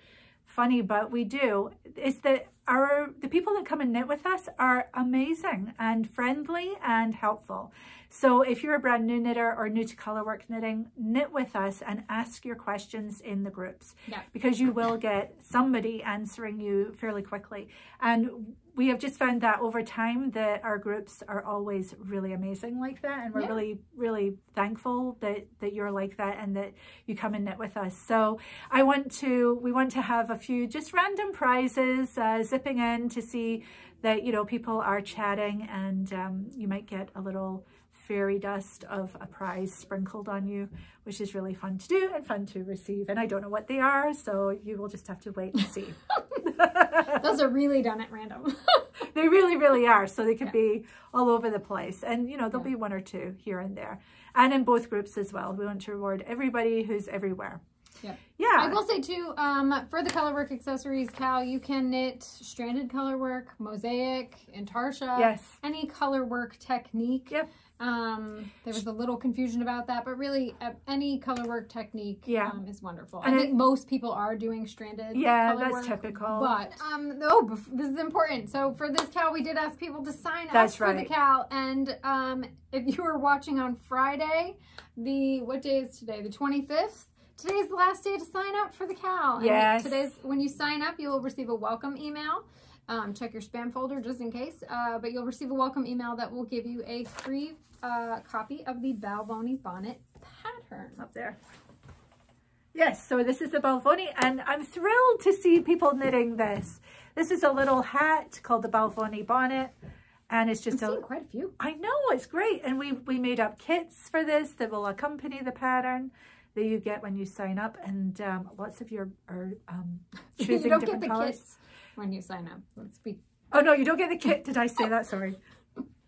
funny, but we do, is that the people that come and knit with us are amazing and friendly and helpful. So if you're a brand new knitter or new to color work knitting, knit with us and ask your questions in the groups, because you will get somebody answering you fairly quickly. And we have just found that over time that our groups are always really amazing like that. And we're really, really thankful that you're like that and that you come and knit with us. So we want to have a few just random prizes zipping in to see that, you know, people are chatting, and you might get a little fairy dust of a prize sprinkled on you, which is really fun to do and fun to receive. And I don't know what they are, so you will just have to wait and see. Those are really done at random. They really, really are. So they can be all over the place. And, you know, there'll be one or two here and there. And in both groups as well. We want to reward everybody who's everywhere. I will say too, for the colorwork accessories cal, you can knit stranded colorwork, mosaic, intarsia, any colorwork technique. There was a little confusion about that, but really any colorwork technique is wonderful. And I think most people are doing stranded colorwork. That's typical. But this is important. So for this cal, we did ask people to sign up for the cal, and if you were watching on Friday, what day is today? The 25th. Today's the last day to sign up for the cal. When you sign up, you'll receive a welcome email. Check your spam folder just in case. But you'll receive a welcome email that will give you a free copy of the Balboni bonnet pattern. Up there. So this is the Balboni, and I'm thrilled to see people knitting this. This is a little hat called the Balboni bonnet. And it's just quite a few. I know, it's great. And we made up kits for this that will accompany the pattern that you get when you sign up, and lots of you are choosing different colors. You don't get the kits when you sign up. Oh no, you don't get the kit. Did I say that? Sorry.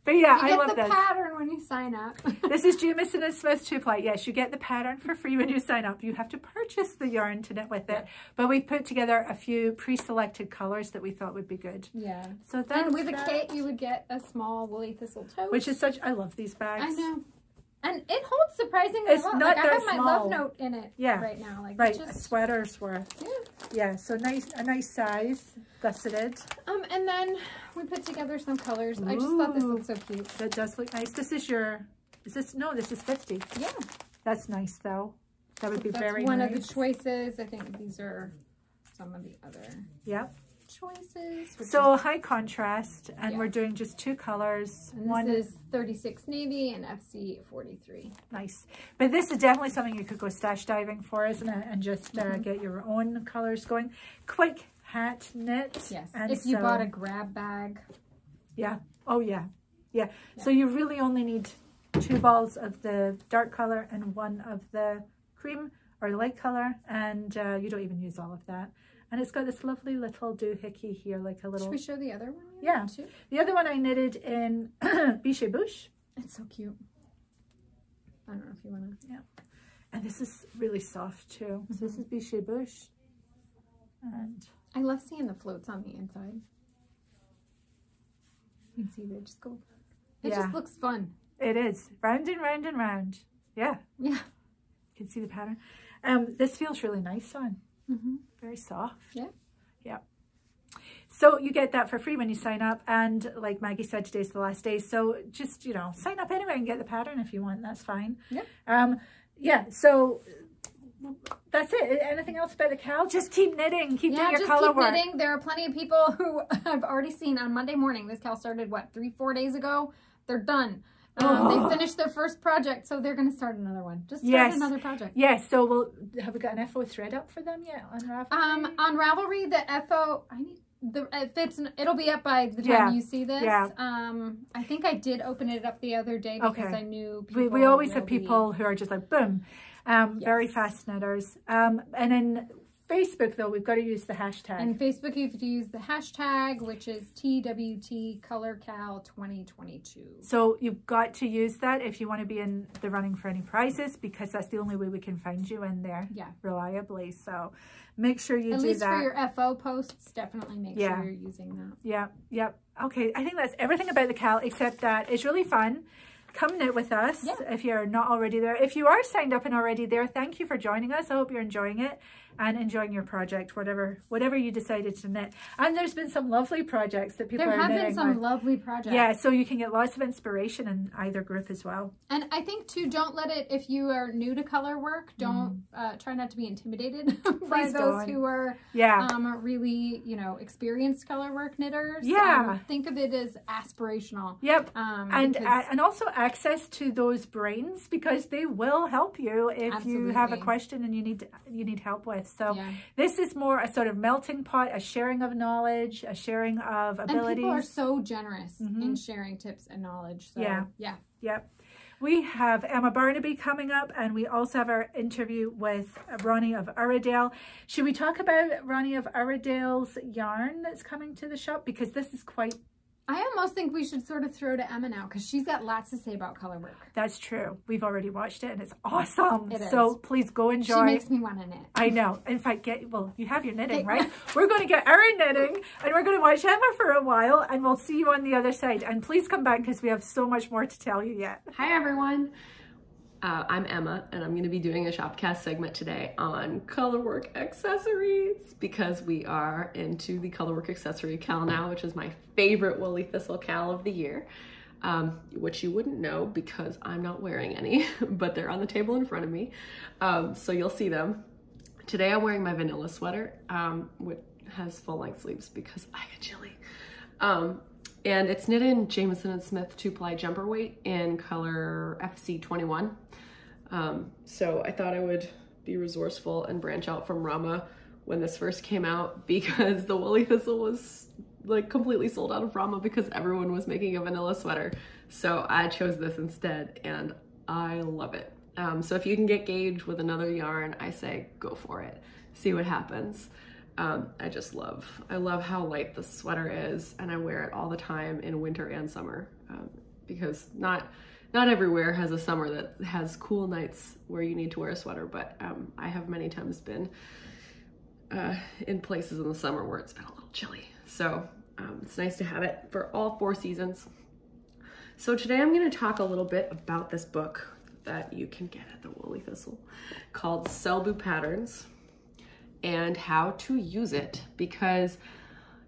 But yeah, I love this. You get the pattern when you sign up. This is Jameson and Smith 2-ply. Yes, you get the pattern for free when you sign up. You have to purchase the yarn to knit with it. But we've put together a few pre-selected colors that we thought would be good. Yeah. So then with a kit, you would get a small Woolly Thistle tote. Which is such, I love these bags. I know. And it holds surprisingly well. Like, I have my love note in it right now. Like, right, just... sweaters were. Yeah. Yeah, so nice, a nice size, gusseted. And then we put together some colors. Ooh. I just thought this looked so cute. That does look nice. This is your, is this, no, this is 50. Yeah. That's nice, though. That would be very nice. That's one of the choices. I think these are some of the other. Yep. Choices. So high contrast, and we're doing just two colors. And one this is 36 navy and FC 43. Nice. But this is definitely something you could go stash diving for, isn't it? And just get your own colors going. Quick hat knit. Yes. And if you bought a grab bag. Yeah. Oh yeah. Yeah. So you really only need 2 balls of the dark color and 1 of the cream or light color, and you don't even use all of that. And it's got this lovely little doohickey here, like a little... Should we show the other one? Yeah. Too? The other one I knitted in Biche-Bouche. It's so cute. I don't know if you want to... Yeah. And this is really soft, too. Mm-hmm. So this is Biche-Bouche. And... I love seeing the floats on the inside. You can see they just go... It just looks fun. It is. Round and round and round. Yeah. Yeah. You can see the pattern. This feels really nice on. Mm-hmm. Very soft. Yeah. Yeah. So you get that for free when you sign up. And like Maggie said, today's the last day. So just, you know, sign up anyway and get the pattern if you want. That's fine. Yeah. Yeah. So that's it. Anything else about the cowl? Just keep knitting. Keep doing your color work. Yeah, just keep knitting. There are plenty of people who I've already seen on Monday morning. This cowl started, what, 3-4 days ago? They're done. They finished their first project, so they're going to start another one. Just start another project. Yes. So we'll have we got an FO thread up for them yet on Ravelry? On Ravelry, the FO it'll be up by the time you see this. Yeah. I think I did open it up the other day because I knew people. We always have people who are just like boom, very fast knitters. And then Facebook though, we've got to use the hashtag. And Facebook, you have to use the hashtag, which is TWTColorCow2022. So you've got to use that if you want to be in the running for any prizes, because that's the only way we can find you in there reliably. So make sure you do that. At least for your FO posts, definitely make sure you're using that. Yeah, yep. Okay, I think that's everything about the cowl, except that it's really fun. Come knit with us if you're not already there. If you are signed up and already there, thank you for joining us. I hope you're enjoying it and enjoying your project, whatever you decided to knit. And there's been some lovely projects that people are knitting. There have been some lovely projects. Yeah, so you can get lots of inspiration in either group as well. And I think, too, don't let it, if you are new to color work, don't try not to be intimidated by those who are really, you know, experienced color work knitters. Yeah. Think of it as aspirational. Yep. And also access to those brains, because they will help you if you have a question and you need help with. So this is more a sort of melting pot, a sharing of knowledge, a sharing of abilities. And people are so generous in sharing tips and knowledge. So, Yep. We have Emma Barnaby coming up, and we also have our interview with Ronnie of Uradale. Should we talk about Ronnie of Uradale's yarn that's coming to the shop? Because this is quite... I almost think we should sort of throw to Emma now, because she's got lots to say about color work. That's true. We've already watched it, and it's awesome. It is. So please go enjoy. She makes me want to knit. I know. In fact, you have your knitting, right? We're going to get our knitting, and we're going to watch Emma for a while, and we'll see you on the other side. And please come back, because we have so much more to tell you yet. Hi, everyone. I'm Emma, and I'm going to be doing a Shopcast segment today on colorwork accessories, because we are into the colorwork accessory cowl now, which is my favorite Woolly Thistle cowl of the year, which you wouldn't know because I'm not wearing any, but they're on the table in front of me, so you'll see them. Today I'm wearing my vanilla sweater, which has full-length sleeves because I get chilly, and it's knit in Jameson and Smith 2-ply jumper weight in color FC 21. So I thought I would be resourceful and branch out from Rauma when this first came out, because the Woolly Thistle was like completely sold out of Rauma because everyone was making a vanilla sweater. So I chose this instead, and I love it. So if you can get gauge with another yarn, I say go for it, see what happens. I love how light the sweater is, and I wear it all the time in winter and summer. because not everywhere has a summer that has cool nights where you need to wear a sweater, but I have many times been in places in the summer where it's been a little chilly. So it's nice to have it for all four seasons. So today I'm going to talk a little bit about this book that you can get at the Woolly Thistle called Selbu Patterns and how to use it, because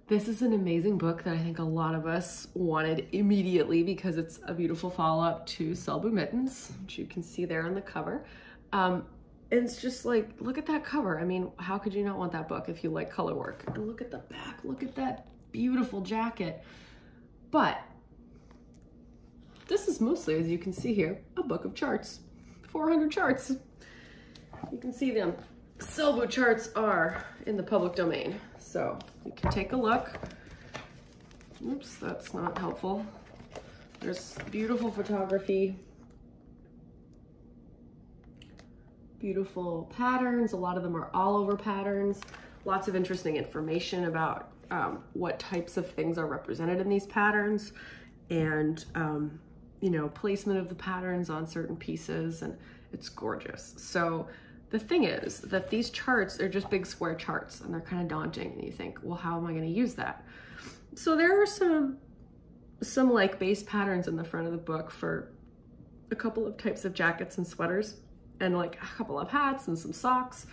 this is an amazing book that I think a lot of us wanted immediately because it's a beautiful follow-up to Selbu Mittens, which you can see there on the cover. And it's just like, look at that cover. I mean, how could you not want that book if you like color work? And look at the back, look at that beautiful jacket. But this is mostly, as you can see here, a book of charts, 400 charts. You can see them. Selbu charts are in the public domain, so you can take a look. Oops, that's not helpful. There's beautiful photography, beautiful patterns. A lot of them are all over patterns. Lots of interesting information about what types of things are represented in these patterns, and you know, placement of the patterns on certain pieces, and it's gorgeous. So the thing is that these charts are just big square charts and they're kind of daunting, and you think, well, how am I going to use that? So there are some like base patterns in the front of the book for a couple of types of jackets and sweaters, and like a couple of hats and some socks,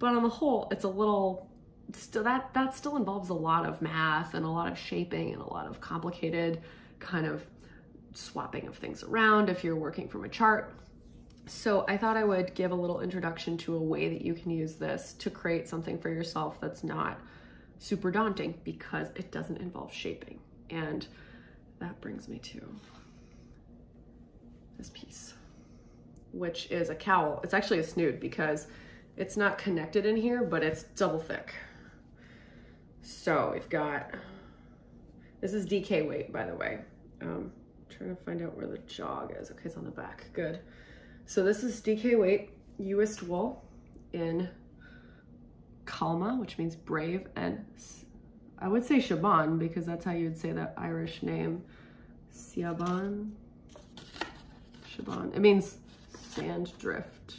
but on the whole it's a little still that still involves a lot of math and a lot of shaping and a lot of complicated kind of swapping of things around if you're working from a chart. So I thought I would give a little introduction to a way that you can use this to create something for yourself that's not super daunting, because it doesn't involve shaping. And that brings me to this piece, which is a cowl. It's actually a snood because it's not connected in here, but it's double thick. So we've got, this is DK weight, by the way. I'm trying to find out where the jog is. Okay, it's on the back, good. So this is DK weight, Uist wool in Kalma, which means brave, and I would say Siobhan because that's how you would say that Irish name. Siobhan, Siobhan. It means sand drift.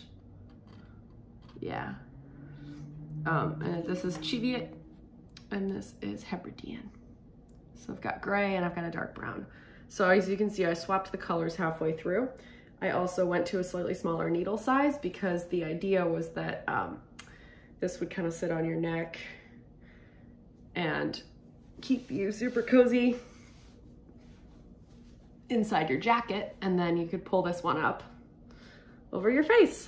Yeah. And this is Cheviot, and this is Hebridean. So I've got gray and I've got a dark brown. So as you can see, I swapped the colors halfway through. I also went to a slightly smaller needle size because the idea was that this would kind of sit on your neck and keep you super cozy inside your jacket, and then you could pull this one up over your face.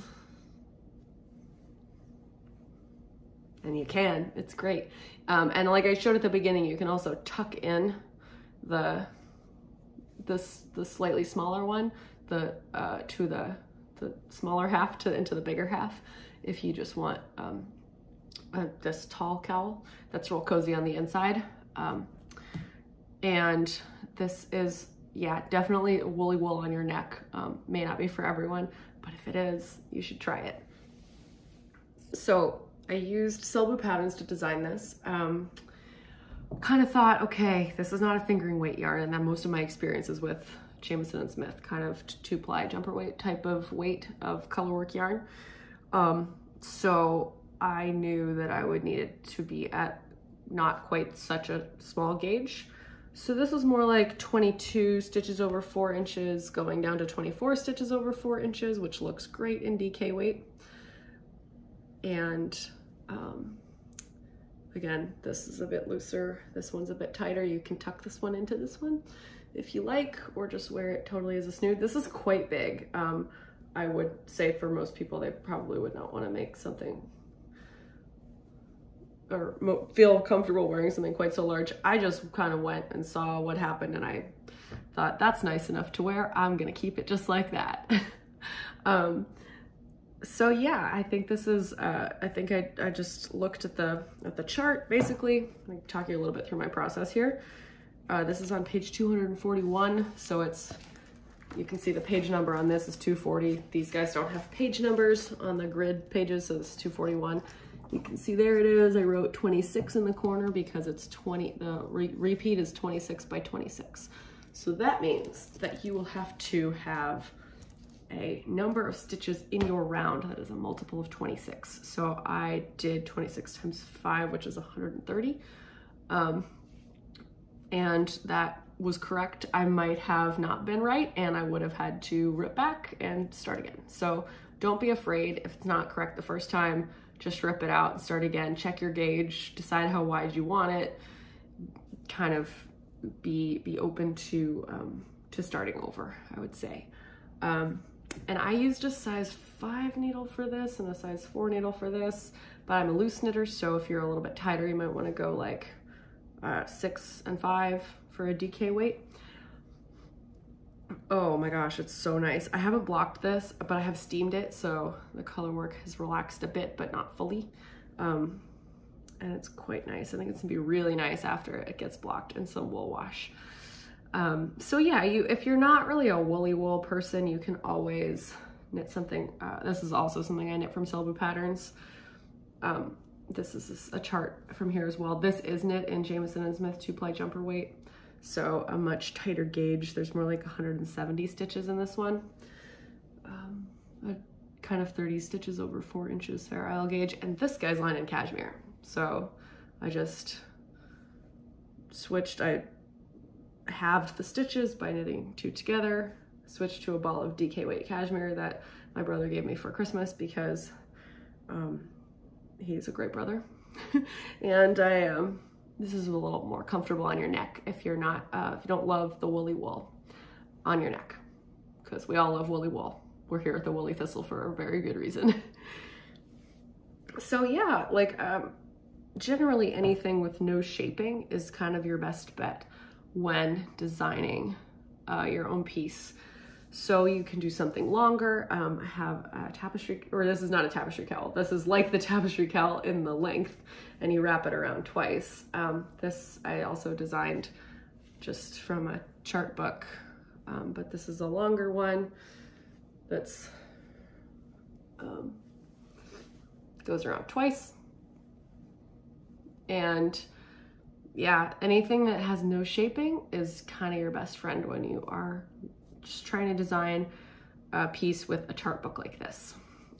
And you can, it's great. And like I showed at the beginning, you can also tuck in the slightly smaller one to the smaller half into the bigger half if you just want this tall cowl that's real cozy on the inside. And this is, yeah, definitely a woolly wool on your neck. May not be for everyone, but if it is, you should try it. So I used Selbu Patterns to design this. Kind of thought, okay, this is not a fingering weight yarn, and then most of my experiences with Jameson and Smith, kind of two-ply jumper weight type of weight of colorwork yarn. So I knew that I would need it to be at not quite such a small gauge. So this was more like 22 stitches over 4 inches, going down to 24 stitches over 4 inches, which looks great in DK weight. And again, this is a bit looser. This one's a bit tighter. You can tuck this one into this one if you like, or just wear it totally as a snood. This is quite big. I would say for most people, they probably would not want to make something or feel comfortable wearing something quite so large. I just kind of went and saw what happened, and I thought, that's nice enough to wear. I'm going to keep it just like that. So yeah, I think this is, I think I just looked at the chart, basically. I'm talking a little bit through my process here. This is on page 241, so it's, you can see the page number on this is 240. These guys don't have page numbers on the grid pages, so this is 241. You can see there it is. I wrote 26 in the corner because it's 20, the repeat is 26 by 26. So that means that you will have to have a number of stitches in your round that is a multiple of 26. So I did 26 times 5, which is 130, and that was correct. I might have not been right and I would have had to rip back and start again. So don't be afraid if it's not correct the first time. Just rip it out and start again. Check your gauge, decide how wide you want it, kind of be open to starting over, I would say. And I used a size 5 needle for this and a size 4 needle for this, but I'm a loose knitter, so if you're a little bit tighter, you might want to go like 6 and 5 for a DK weight. Oh my gosh, it's so nice. I haven't blocked this, but I have steamed it, so the color work has relaxed a bit, but not fully. And it's quite nice. I think it's gonna be really nice after it gets blocked in some wool wash. So yeah, if you're not really a woolly wool person, you can always knit something. This is also something I knit from Selbu Patterns. This is a chart from here as well. This is knit in Jameson and Smith 2-ply jumper weight. So a much tighter gauge. There's more like 170 stitches in this one. Kind of 30 stitches over 4 inches fair isle gauge. And this guy's lined in cashmere. So I just switched. I halved the stitches by knitting 2 together, switched to a ball of DK weight cashmere that my brother gave me for Christmas because he's a great brother. And I this is a little more comfortable on your neck if you're not, if you don't love the woolly wool on your neck, because we all love woolly wool. We're here at the Woolly Thistle for a very good reason. So yeah, like generally anything with no shaping is kind of your best bet when designing your own piece. So you can do something longer. I have a tapestry, or this is not a tapestry cowl. This is like the tapestry cowl in the length, and you wrap it around twice. This I also designed just from a chart book, but this is a longer one that's goes around twice. And yeah, anything that has no shaping is kind of your best friend when you are just trying to design a piece with a chart book like this,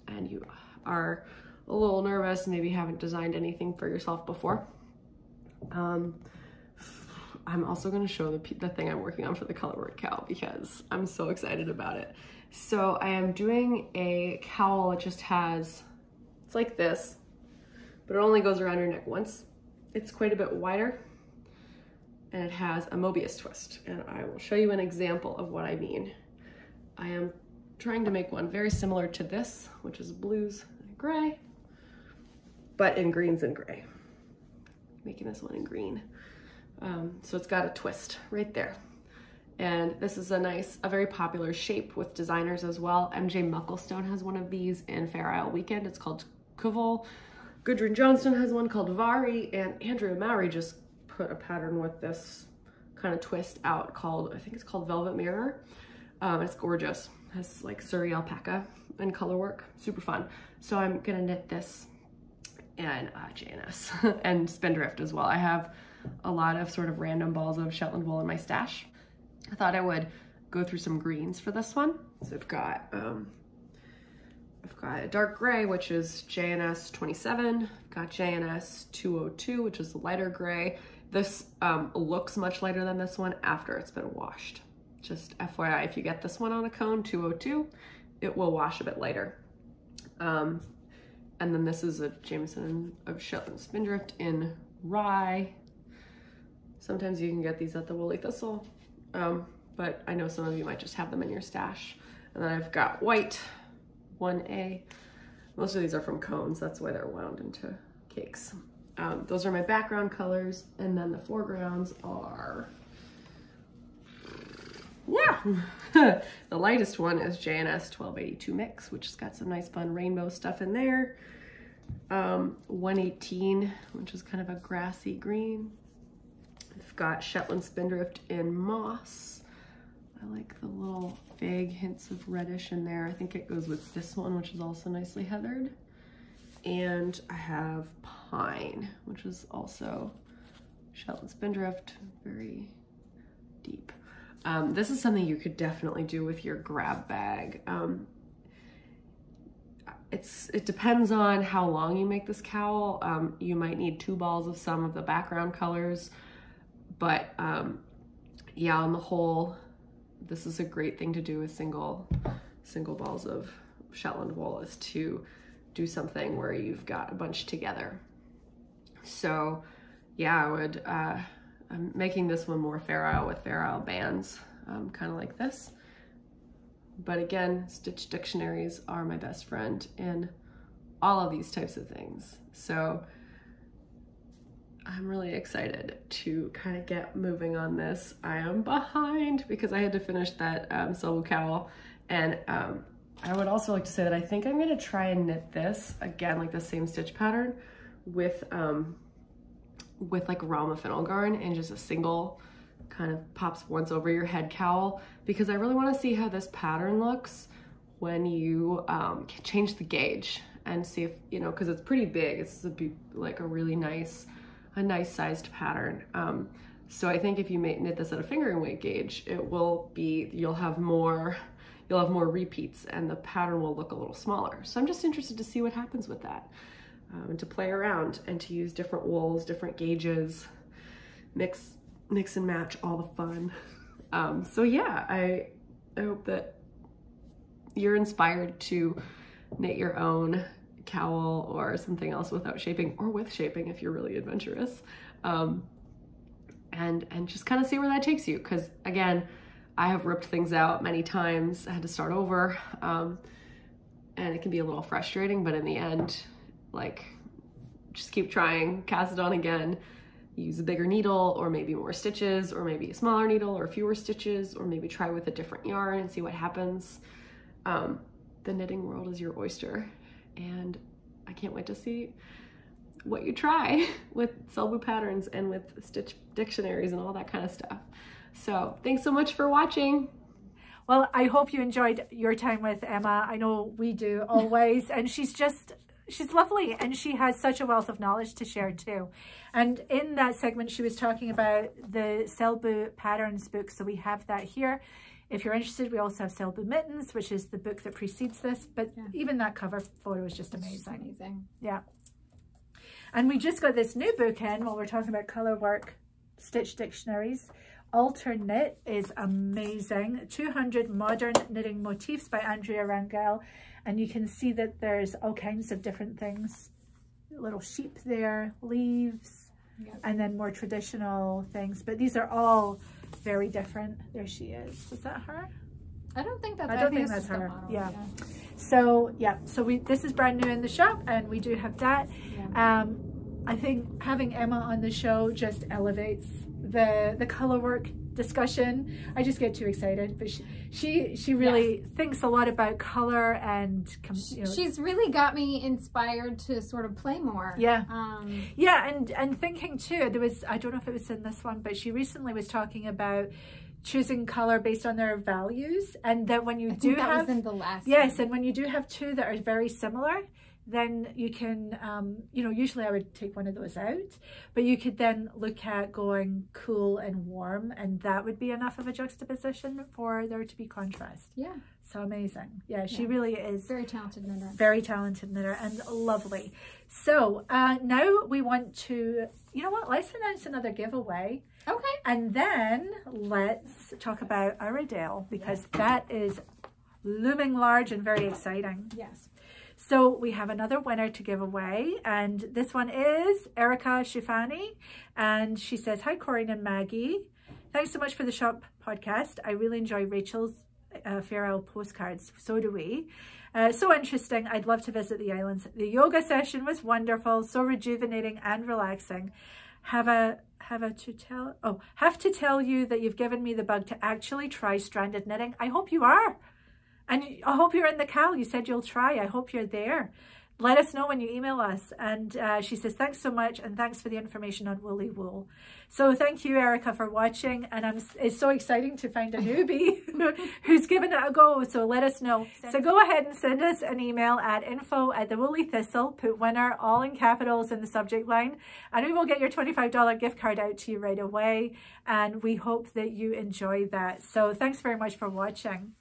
and you are a little nervous, maybe haven't designed anything for yourself before. I'm also going to show the thing I'm working on for the colorwork cowl because I'm so excited about it. So I am doing a cowl that just has, it's like this, but it only goes around your neck once. It's quite a bit wider, and it has a Mobius twist, and I will show you an example of what I mean. I am trying to make one very similar to this, which is blues and gray, but in greens and gray. Making this one in green. So it's got a twist right there. And this is a very popular shape with designers as well. MJ Mucklestone has one of these in Fair Isle Weekend. It's called Kuval. Gudrun Johnston has one called Vari, and Andrea Mowry just put a pattern with this kind of twist out called, I think it's called Velvet Mirror. It's gorgeous. It has like Surrey alpaca and color work. Super fun. So I'm gonna knit this and JNS and Spindrift as well. I have a lot of sort of random balls of Shetland wool in my stash. I thought I would go through some greens for this one. So I've got a dark gray, which is JNS 27. I've got JNS 202, which is a lighter gray. This looks much lighter than this one after it's been washed. Just FYI, if you get this one on a cone, 202, it will wash a bit lighter. And then this is a Jameson of Shetland Spindrift in Rye. Sometimes you can get these at the Woolly Thistle, but I know some of you might just have them in your stash. And then I've got white, 1A. Most of these are from cones, that's why they're wound into cakes. Those are my background colors, and then the foregrounds are, yeah! The lightest one is JNS 1282 mix, which has got some nice fun rainbow stuff in there. 118, which is kind of a grassy green. I've got Shetland Spindrift in moss. I like the little vague hints of reddish in there. I think it goes with this one, which is also nicely heathered. And I have pine, which is also Shetland Spindrift, very deep. This is something you could definitely do with your grab bag. It depends on how long you make this cowl. You might need 2 balls of some of the background colors, but yeah, on the whole, this is a great thing to do with single balls of Shetland wool, is to do something where you've got a bunch together. So yeah, I would, I'm making this one more ferrule with ferrule bands, kind of like this. But again, stitch dictionaries are my best friend in all of these types of things. So I'm really excited to kind of get moving on this. I am behind because I had to finish that Selbu cowl. And I would also like to say that I think I'm gonna try and knit this again, like the same stitch pattern with like Rauma Finullgarn, and just a single kind of pops once over your head cowl, because I really want to see how this pattern looks when you change the gauge and see if, you know, because it's pretty big. It's like a really nice, sized pattern. So I think if you knit this at a fingering weight gauge, it will be, you'll have more repeats and the pattern will look a little smaller. So I'm just interested to see what happens with that, and to play around and to use different wools, different gauges, mix and match, all the fun. So yeah, I hope that you're inspired to knit your own cowl or something else without shaping, or with shaping if you're really adventurous, and just kind of see where that takes you, because again, I have ripped things out many times. I had to start over, and it can be a little frustrating, but in the end, like, just keep trying, cast it on again, use a bigger needle, or maybe more stitches, or maybe a smaller needle or fewer stitches, or maybe try with a different yarn and see what happens. The knitting world is your oyster, and I can't wait to see what you try with Selbu patterns and with stitch dictionaries and all that kind of stuff. So thanks so much for watching. Well, I hope you enjoyed your time with Emma. I know we do always, and she's lovely, and she has such a wealth of knowledge to share too. And in that segment, she was talking about the Selbu Patterns book, so we have that here. If you're interested, we also have Selbu Mittens, which is the book that precedes this, but yeah, even that cover photo is just amazing. It's just amazing. Yeah. And we just got this new book in while we're talking about colour work, stitch dictionaries. Alternate is amazing. 200 Modern Knitting Motifs by Andrea Rangel. And you can see that there's all kinds of different things. Little sheep there, leaves, yep, and then more traditional things. But these are all very different. There she is. Is that her? I don't think that's her. I don't think that's her. Yeah. Yeah. So, yeah. So this is brand new in the shop, and we do have that. Yeah. I think having Emma on the show just elevates the color work discussion. I just get too excited, but she really, yeah, thinks a lot about color, and you know, she's really got me inspired to sort of play more. Yeah, yeah, and thinking too. There was, I don't know if it was in this one, but she recently was talking about choosing color based on their values, and that when you I think that was in the last one. And when you do have two that are very similar, then you can, you know, usually I would take one of those out, but you could then look at going cool and warm, and that would be enough of a juxtaposition for there to be contrast. Yeah. So amazing. Yeah, she really is. Very talented knitter. Very talented knitter, and lovely. So now we want to, you know what, let's announce another giveaway. Okay. And then let's talk about Uradale, because that is looming large and very exciting. Yes. So we have another winner to give away, and this one is Erica Shifani, and she says, "Hi, Corinne and Maggie. Thanks so much for the shop podcast. I really enjoy Rachel's farewell postcards. So do we. So interesting. I'd love to visit the islands. The yoga session was wonderful, so rejuvenating and relaxing. Have to tell you that you've given me the bug to actually try stranded knitting. I hope you are. And I hope you're in the cowl. You said you'll try. I hope you're there. let us know when you email us. And she says, thanks so much, and thanks for the information on Woolly Wool. So thank you, Erica, for watching. And it's so exciting to find a newbie who's given it a go. So let us know. So go ahead and send us an email at info@thewoollythistle, put winner all in capitals in the subject line, and we will get your $25 gift card out to you right away. And we hope that you enjoy that. So thanks very much for watching.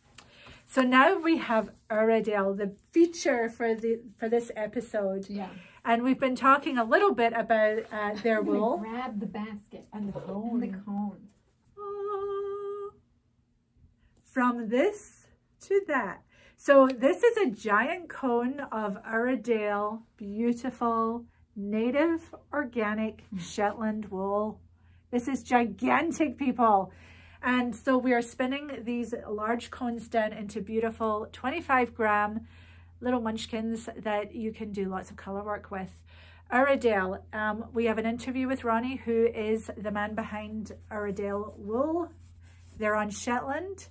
So now we have Uradale, the feature for this episode. Yeah. And we've been talking a little bit about their wool. Grab the basket and the cone. And the cone. From this to that. So this is a giant cone of Uradale, beautiful native organic Shetland wool. This is gigantic, people. And so we are spinning these large cones down into beautiful 25-gram little munchkins that you can do lots of colour work with. Uradale, we have an interview with Ronnie, who is the man behind Uradale Wool. They're on Shetland,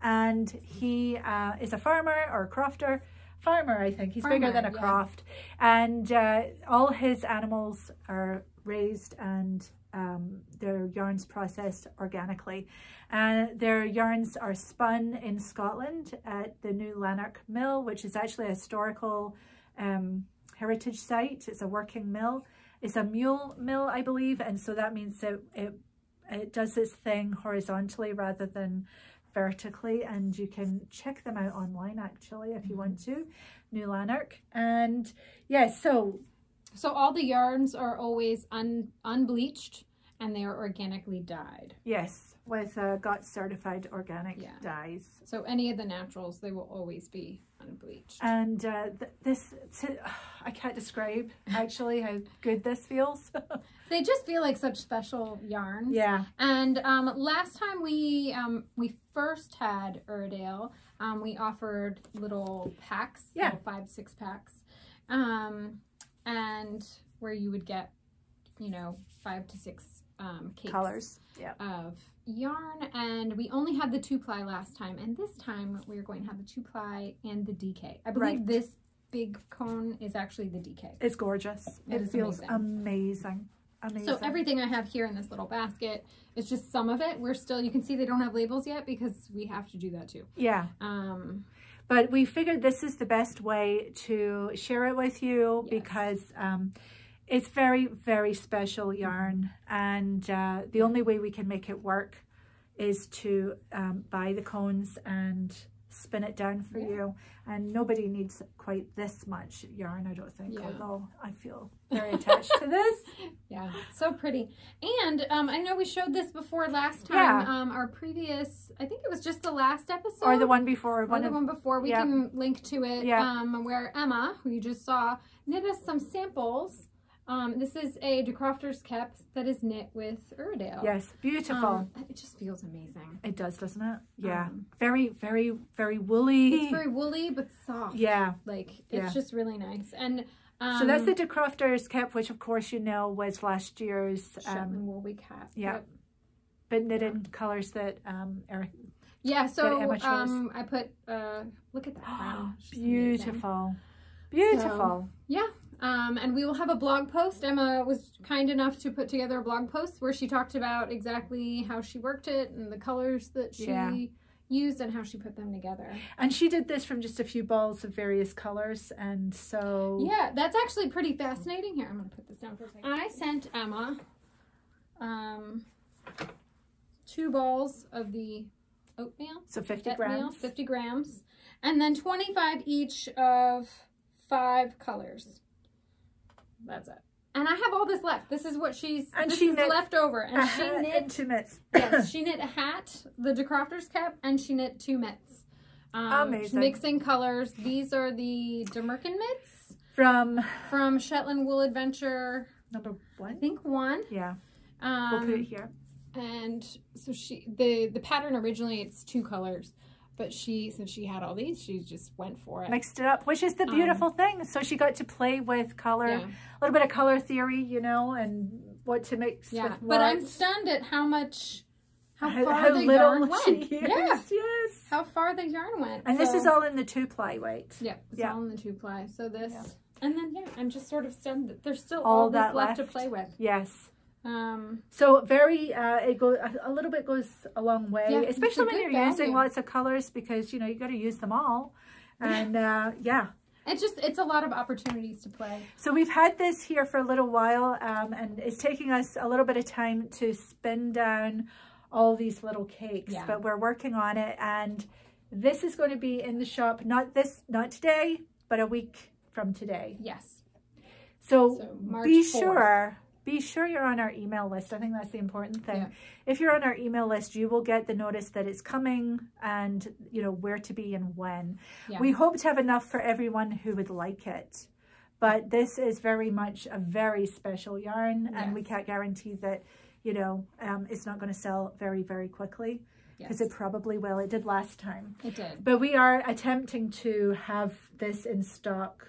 and he is a farmer or a crofter. Farmer, I think. He's bigger than a croft. And all his animals are raised and their yarns processed organically, and their yarns are spun in Scotland at the New Lanark mill, which is actually a historical heritage site. It's a working mill. It's a mule mill, I believe, and so that means that it does its thing horizontally rather than vertically. And you can check them out online, actually, if you want to. New Lanark. And yeah, so all the yarns are always unbleached, and they are organically dyed. Yes, with GOT certified organic dyes. So any of the naturals, they will always be unbleached. And I can't describe actually how good this feels. They just feel like such special yarns. Yeah. And last time we first had Uradale, we offered little packs, little 5-6 packs. And where you would get, 5 to 6 cakes colors of yarn. And we only had the 2-ply last time, and this time we're going to have the 2-ply and the DK. I believe this big cone is actually the DK. It's gorgeous. It feels amazing. So everything I have here in this little basket is just some of it. You can see they don't have labels yet because we have to do that too. Yeah. But we figured this is the best way to share it with you because it's very, very special yarn. And the only way we can make it work is to buy the cones and spin it down for you. And nobody needs quite this much yarn, I don't think, although I feel very attached to this. Yeah, so pretty. And I know we showed this before last time. Our previous, I think it was just the last episode or the one before, we can link to it, where Emma, who you just saw, knit us some samples. This is a De Crofters cap that is knit with Uradale. Yes, beautiful. It just feels amazing. It does, doesn't it? Yeah. Very, very, very woolly. It's very woolly, but soft. Yeah. Like, it's just really nice. And so that's the De Crofters cap, which, of course, was last year's Shetland Woolly cap. Yeah. But knit in colours that Eric... Yeah, so I put... look at that brown. Beautiful. Beautiful. So, yeah. And we will have a blog post. Emma was kind enough to put together a blog post where she talked about exactly how she worked it and the colors that she used and how she put them together. And she did this from just a few balls of various colors. And so... Yeah, that's actually pretty fascinating. Here, I'm going to put this down for a second. I sent Emma 2 balls of the oatmeal. So 50 grams. Meal, 50 grams. And then 25 each of 5 colors. That's it. And I have all this left. This is what she knit left over. And she knit and 2 mitts. Yes, she knit a hat, the De Crofters cap, and she knit 2 mitts. Amazing. Mixing colors. These are the Demerkin mitts from Shetland Wool Adventure number 1. I think 1. Yeah. We'll put it here. And so the pattern originally it's 2 colors. But since she had all these, she just went for it. Mixed it up, which is the beautiful thing. So she got to play with color, a little bit of color theory, and what to mix with what. But I'm stunned at how far the yarn went. And so, this is all in the 2-ply weight. Yeah, it's all in the 2-ply. So this... Yeah. And then, yeah, I'm just sort of stunned that there's still all that left to play with. Yes. So very, it goes a little bit goes a long way, yeah, especially when you're using lots of colors, because you know you got to use them all, and yeah. It's just, it's a lot of opportunities to play. So we've had this here for a little while, and it's taking us a little bit of time to spin down all these little cakes, yeah, but we're working on it, and this is going to be in the shop, not today, but a week from today. Yes. So be sure you're on our email list. I think that's the important thing. Yeah. If you're on our email list, you will get the notice that it's coming and, you know, where to be and when. Yeah. We hope to have enough for everyone who would like it. But this is very much a very special yarn. Yes. And we can't guarantee that, you know, it's not going to sell very, very quickly. Because yes, it probably will. It did last time. It did. But we are attempting to have this in stock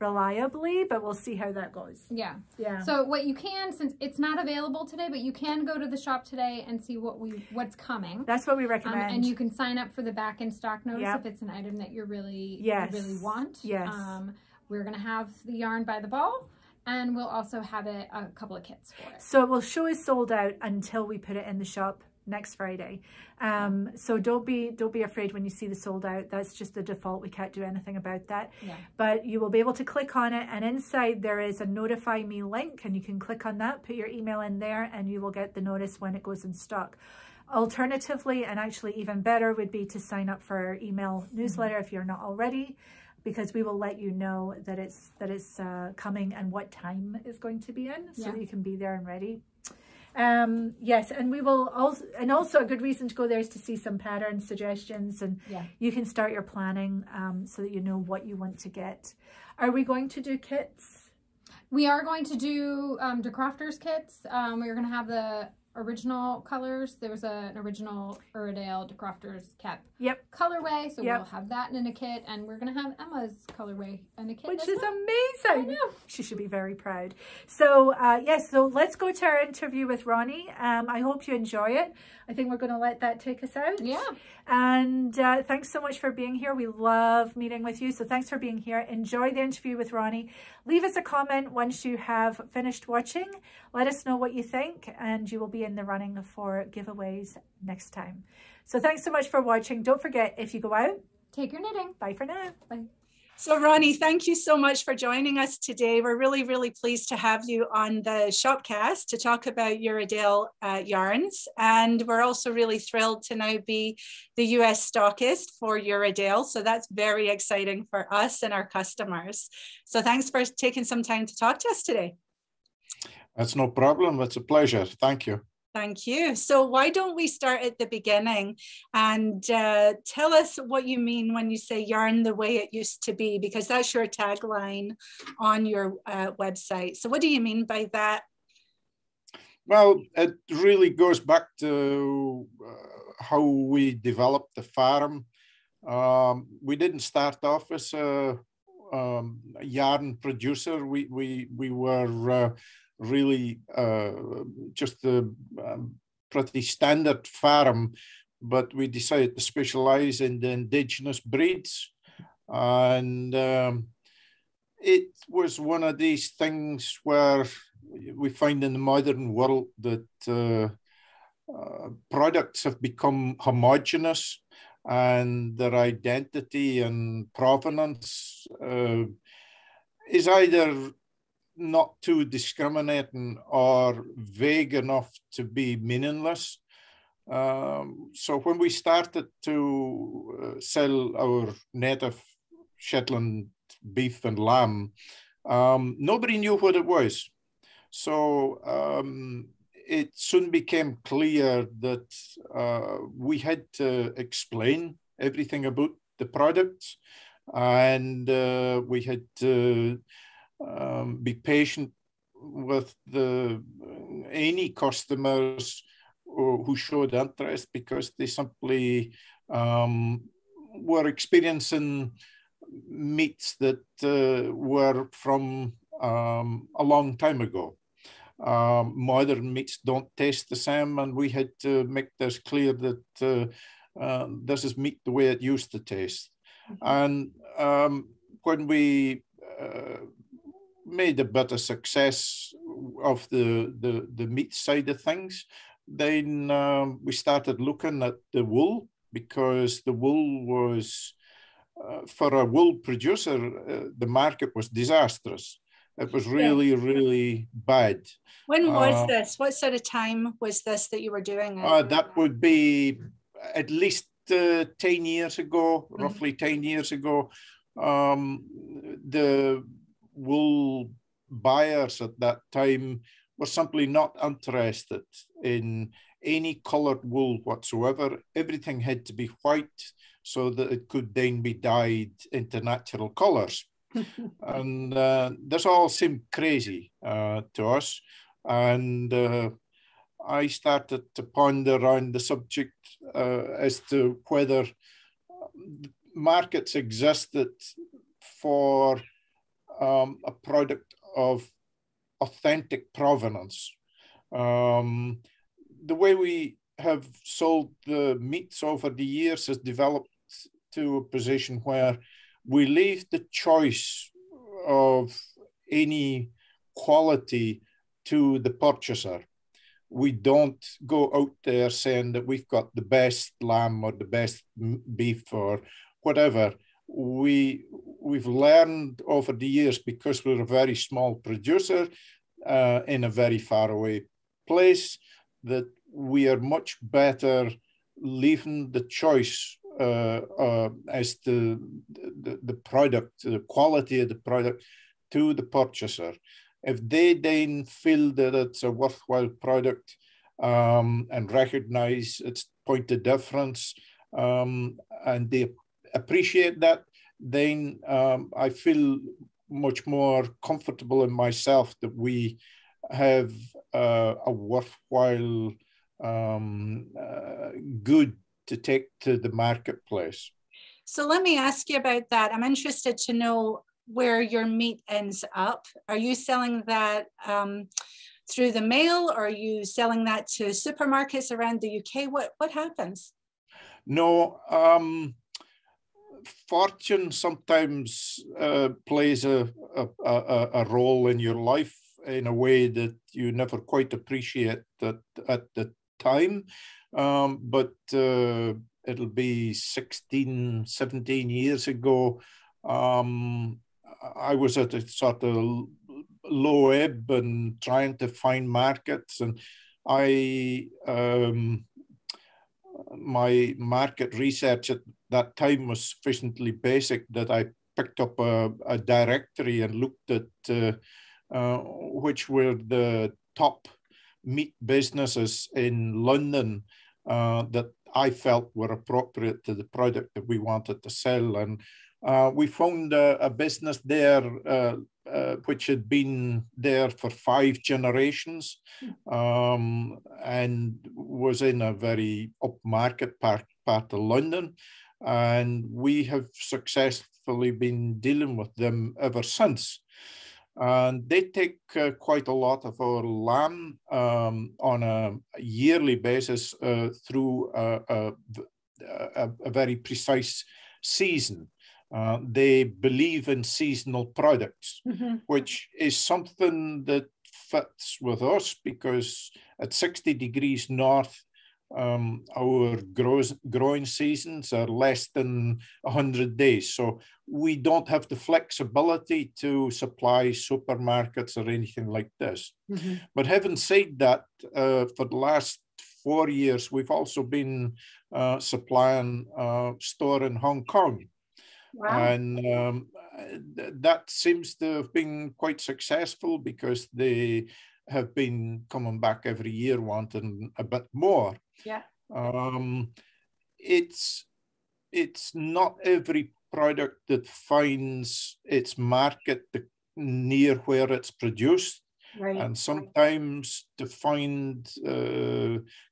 reliably, but we'll see how that goes. Yeah. Yeah. So what you can, since it's not available today, but you can go to the shop today and see what's coming. That's what we recommend. And you can sign up for the back in stock notice, yep, if it's an item that you're really, yes, you really want. Yes. We're going to have the yarn by the ball, and we'll also have it, a couple of kits for it. So it will show is sold out until we put it in the shop next Friday. So don't be afraid when you see the sold out. That's just the default. We can't do anything about that. Yeah. But you will be able to click on it, and inside there is a notify me link, and you can click on that, put your email in there, and you will get the notice when it goes in stock. Alternatively, and actually even better, would be to sign up for our email newsletter, mm-hmm, if you're not already, because we will let you know that it's coming and what time it's going to be in, so yeah, that you can be there and ready. Yes, and we will also, and also a good reason to go there is to see some pattern suggestions, and yeah, you can start your planning so that you know what you want to get. Are we going to do kits? We are going to do De Crofters kits. We're going to have the original colors. There was an original Uradale De Crofters cap, yep, colorway, so yep, we'll have that in a kit, and we're going to have Emma's colorway in a kit, which is amazing. I know. She should be very proud. So yes, so let's go to our interview with Ronnie. I hope you enjoy it. I think we're going to let that take us out. Yeah. And thanks so much for being here. We love meeting with you, so thanks for being here. Enjoy the interview with Ronnie. Leave us a comment once you have finished watching. Let us know what you think, and you will be in the running for giveaways next time. So thanks so much for watching. Don't forget, if you go out, take your knitting. Bye for now. Bye. So Ronnie, thank you so much for joining us today. We're really, really pleased to have you on the Shopcast to talk about Uradale yarns. And we're also really thrilled to now be the US stockist for Uradale. So that's very exciting for us and our customers. So thanks for taking some time to talk to us today. That's no problem. It's a pleasure. Thank you. Thank you. So why don't we start at the beginning and tell us what you mean when you say yarn the way it used to be, because that's your tagline on your website. So what do you mean by that? Well, it really goes back to how we developed the farm. We didn't start off as a yarn producer. We were... really just a pretty standard farm, but we decided to specialize in the indigenous breeds, and it was one of these things where we find in the modern world that products have become homogenous, and their identity and provenance is either not too discriminating or vague enough to be meaningless. So when we started to sell our native Shetland beef and lamb, nobody knew what it was. So it soon became clear that we had to explain everything about the products, and we had to be patient with any customers who showed interest, because they simply were experiencing meats that were from a long time ago. Modern meats don't taste the same, and we had to make this clear that this is meat the way it used to taste. And when we made a bit of success of the meat side of things, then we started looking at the wool, because the wool was, for a wool producer, the market was disastrous. It was really, really bad. When was this? What sort of time was this that you were doing it? That would be at least 10 years ago, mm-hmm. roughly 10 years ago. The wool buyers at that time were simply not interested in any coloured wool whatsoever. Everything had to be white so that it could then be dyed into natural colours. And this all seemed crazy to us. And I started to ponder on the subject as to whether markets existed for a product of authentic provenance. The way we have sold the meats over the years has developed to a position where we leave the choice of any quality to the purchaser. We don't go out there saying that we've got the best lamb or the best beef or whatever. We've learned over the years, because we're a very small producer in a very faraway place, that we are much better leaving the choice as to the product, the quality of the product, to the purchaser. If they then feel that it's a worthwhile product and recognize its point of difference and they appreciate that, then I feel much more comfortable in myself that we have a worthwhile good to take to the marketplace. So let me ask you about that. I'm interested to know where your meat ends up. Are you selling that through the mail, or are you selling that to supermarkets around the UK? What happens? No, fortune sometimes plays a role in your life in a way that you never quite appreciate that at the time. But it'll be 16, 17 years ago. I was at a sort of low ebb and trying to find markets, and I my market research at that time was sufficiently basic that I picked up a directory and looked at which were the top meat businesses in London that I felt were appropriate to the product that we wanted to sell. And we found a business there which had been there for 5 generations and was in a very upmarket part of London. And we have successfully been dealing with them ever since. And they take quite a lot of our lamb on a yearly basis through a very precise season. They believe in seasonal products, mm-hmm. which is something that fits with us, because at 60 degrees north, our growing seasons are less than 100 days. So we don't have the flexibility to supply supermarkets or anything like this. Mm-hmm. But having said that, for the last 4 years, we've also been supplying a store in Hong Kong. Wow. And that seems to have been quite successful, because they have been coming back every year wanting a bit more. Yeah. It's not every product that finds its market near where it's produced. Right. And sometimes to find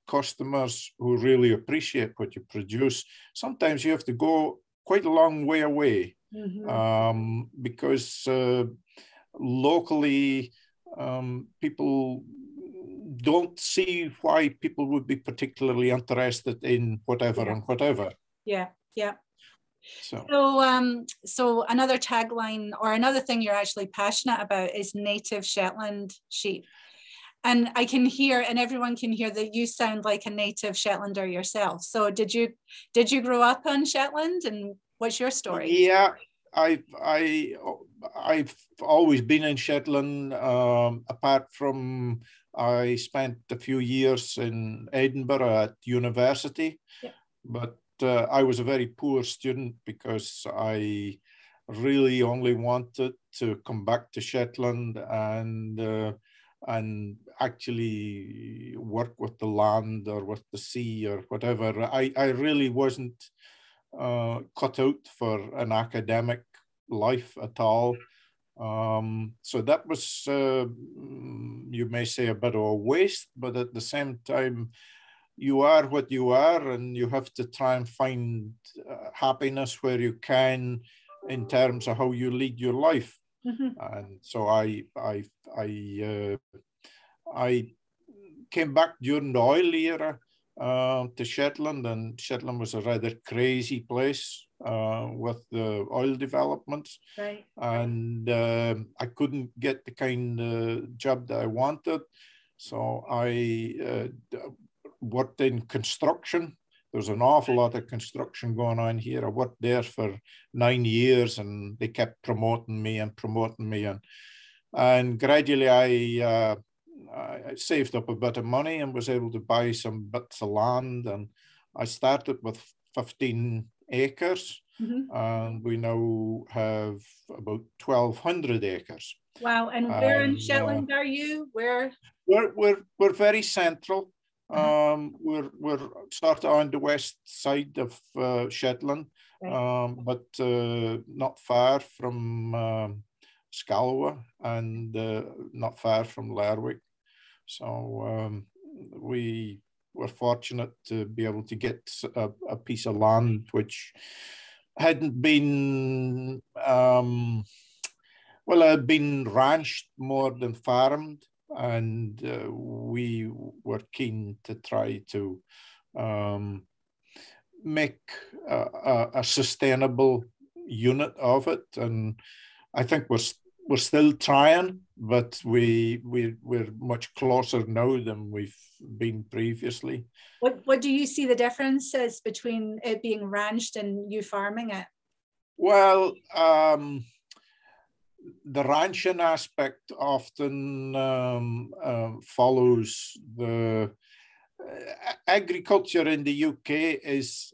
customers who really appreciate what you produce, sometimes you have to go quite a long way away, mm-hmm. Because locally, people don't see why people would be particularly interested in whatever and whatever. Yeah, yeah. So another tagline or another thing you're actually passionate about is native Shetland sheep. And I can hear, and everyone can hear, that you sound like a native Shetlander yourself. So did you grow up on Shetland, and what's your story? Yeah, I've always been in Shetland, apart from I spent a few years in Edinburgh at university, but I was a very poor student because I really only wanted to come back to Shetland and actually work with the land or with the sea or whatever. I really wasn't cut out for an academic life at all. So that was, you may say, a bit of a waste, but at the same time, you are what you are, and you have to try and find happiness where you can in terms of how you lead your life. Mm-hmm. And so I came back during the oil era to Shetland, and Shetland was a rather crazy place with the oil developments. Right. And I couldn't get the kind of job that I wanted. So I worked in construction. There's an awful lot of construction going on here. I worked there for 9 years, and they kept promoting me. And gradually I saved up a bit of money and was able to buy some bits of land. And I started with 15 acres, mm-hmm. and we now have about 1,200 acres. Wow, and where in Shetland are you? Where? We're very central. Uh-huh. We're sort of on the west side of Shetland, but not far from Scalwa and not far from Lerwick. So we were fortunate to be able to get a piece of land which hadn't been, well, it had been ranched more than farmed. And we were keen to try to make a sustainable unit of it, and I think we're still trying, but we're much closer now than we've been previously. What do you see the differences between it being ranched and you farming it? Well, the ranching aspect often follows the agriculture in the UK is,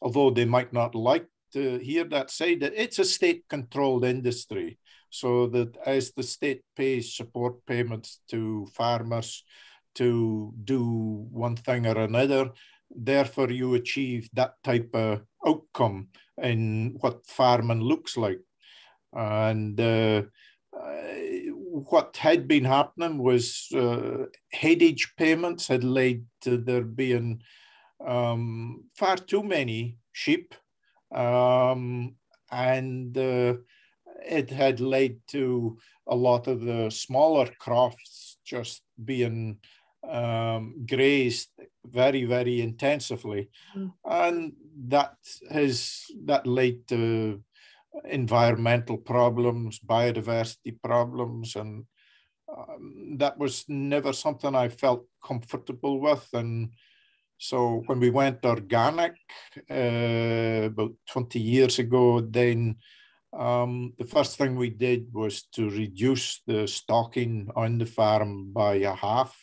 although they might not like to hear that, say that it's a state-controlled industry. So that as the state pays support payments to farmers to do one thing or another, therefore you achieve that type of outcome in what farming looks like. And what had been happening was headage payments had led to there being far too many sheep, and it had led to a lot of the smaller crofts just being grazed very, very intensively, and that led to environmental problems, biodiversity problems, and that was never something I felt comfortable with. And so when we went organic about 20 years ago, then the first thing we did was to reduce the stocking on the farm by a half,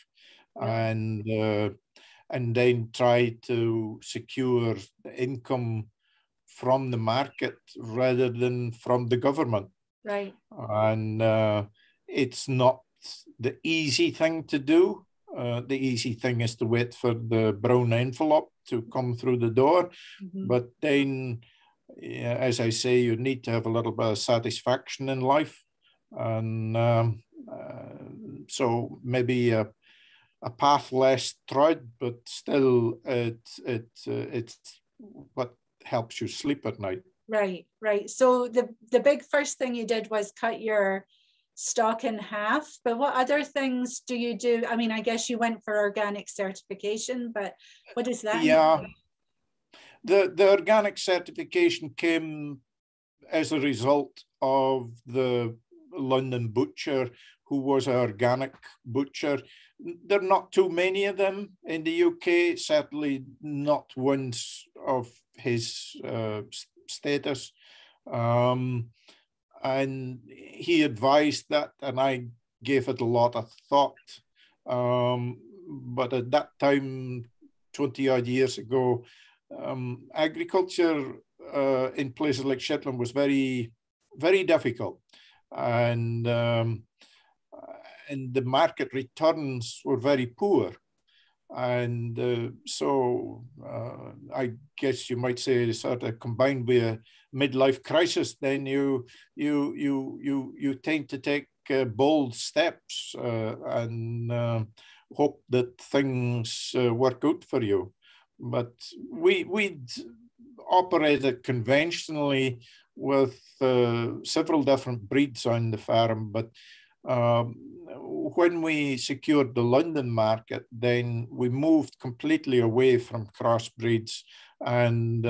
and then try to secure the income from the market rather than from the government. Right. And it's not the easy thing to do. The easy thing is to wait for the brown envelope to come through the door. Mm-hmm. But then, as I say, you need to have a little bit of satisfaction in life. And so maybe a path less trod, but still it's what helps you sleep at night. Right. So the big first thing you did was cut your stock in half, but what other things do you do? I mean, I guess you went for organic certification, but what does that mean? The organic certification came as a result of the London butcher, who was an organic butcher. There are not too many of them in the UK, certainly not ones of his status. And he advised that, and I gave it a lot of thought. But at that time, 20 odd years ago, agriculture in places like Shetland was very, very difficult. And the market returns were very poor. And so I guess you might say sort of combined with a midlife crisis, then you tend to take bold steps and hope that things work out for you. But we'd operated conventionally with several different breeds on the farm, but when we secured the London market, then we moved completely away from crossbreeds and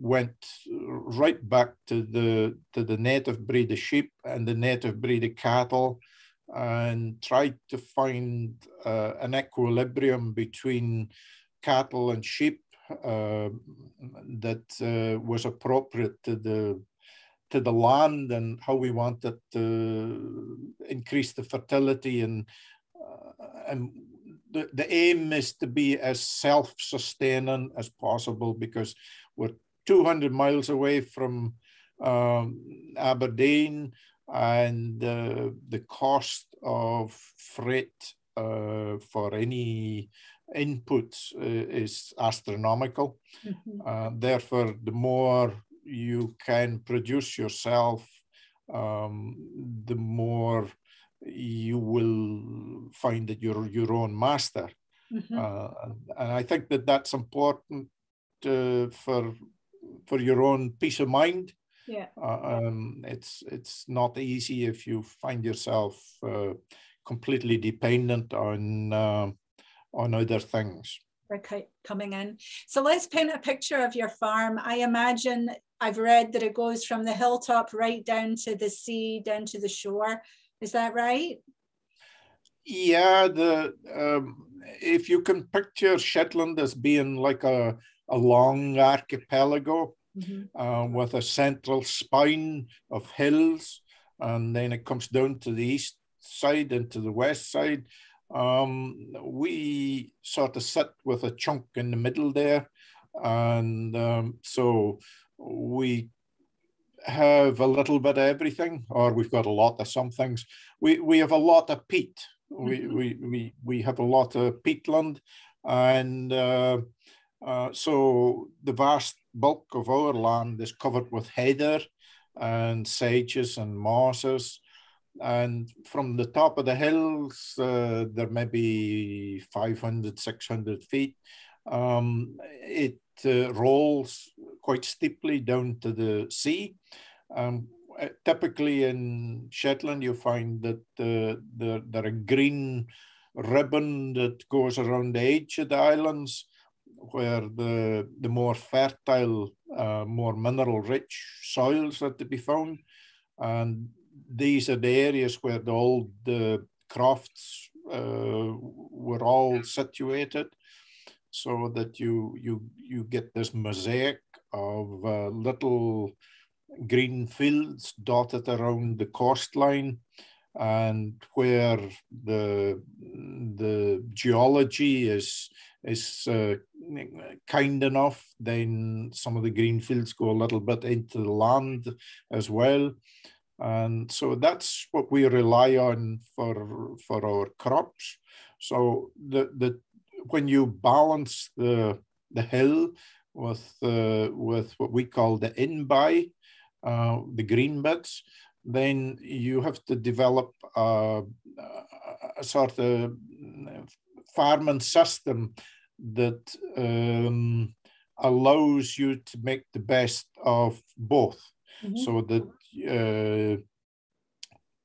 went right back to the native breed of sheep and the native breed of cattle, and tried to find an equilibrium between cattle and sheep that was appropriate to the land and how we wanted to increase the fertility. And the aim is to be as self-sustaining as possible, because we're 200 miles away from Aberdeen, and the cost of freight for any inputs is astronomical. Mm-hmm. Therefore, the more you can produce yourself, the more you will find that you're your own master. Mm-hmm. And I think that that's important for your own peace of mind. Yeah. It's not easy if you find yourself completely dependent on other things. Okay, coming in. So let's paint a picture of your farm. I imagine, I've read that it goes from the hilltop right down to the sea, down to the shore. Is that right? Yeah, if you can picture Shetland as being like a long archipelago. Mm-hmm. With a central spine of hills, and then it comes down to the east side and to the west side. We sort of sit with a chunk in the middle there, and so we have a little bit of everything, or we've got a lot of some things. We have a lot of peat. Mm-hmm. We have a lot of peatland, and so the vast bulk of our land is covered with heather and sedges and mosses. And from the top of the hills, there may be 500, 600 feet. It rolls quite steeply down to the sea. Typically in Shetland, you find that there are green ribbon that goes around the edge of the islands, where the more fertile, more mineral-rich soils are to be found. And these are the areas where the old crofts were all situated, so that you get this mosaic of little green fields dotted around the coastline, and where the geology is kind enough, then some of the green fields go a little bit into the land as well. And so that's what we rely on for our crops. So when you balance the hill with what we call the in-by, the green bits, then you have to develop a sort of farming system that allows you to make the best of both. Mm-hmm. So that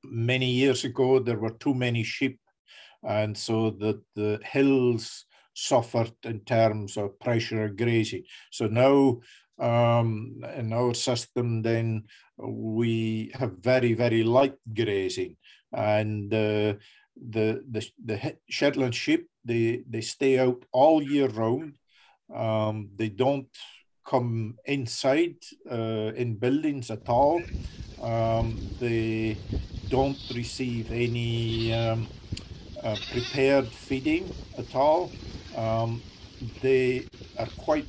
many years ago, there were too many sheep, and so that the hills suffered in terms of pressure grazing. So now in our system, then we have very, very light grazing, and the Shetland sheep, they stay out all year round. They don't come inside in buildings at all. They don't receive any prepared feeding at all. They are quite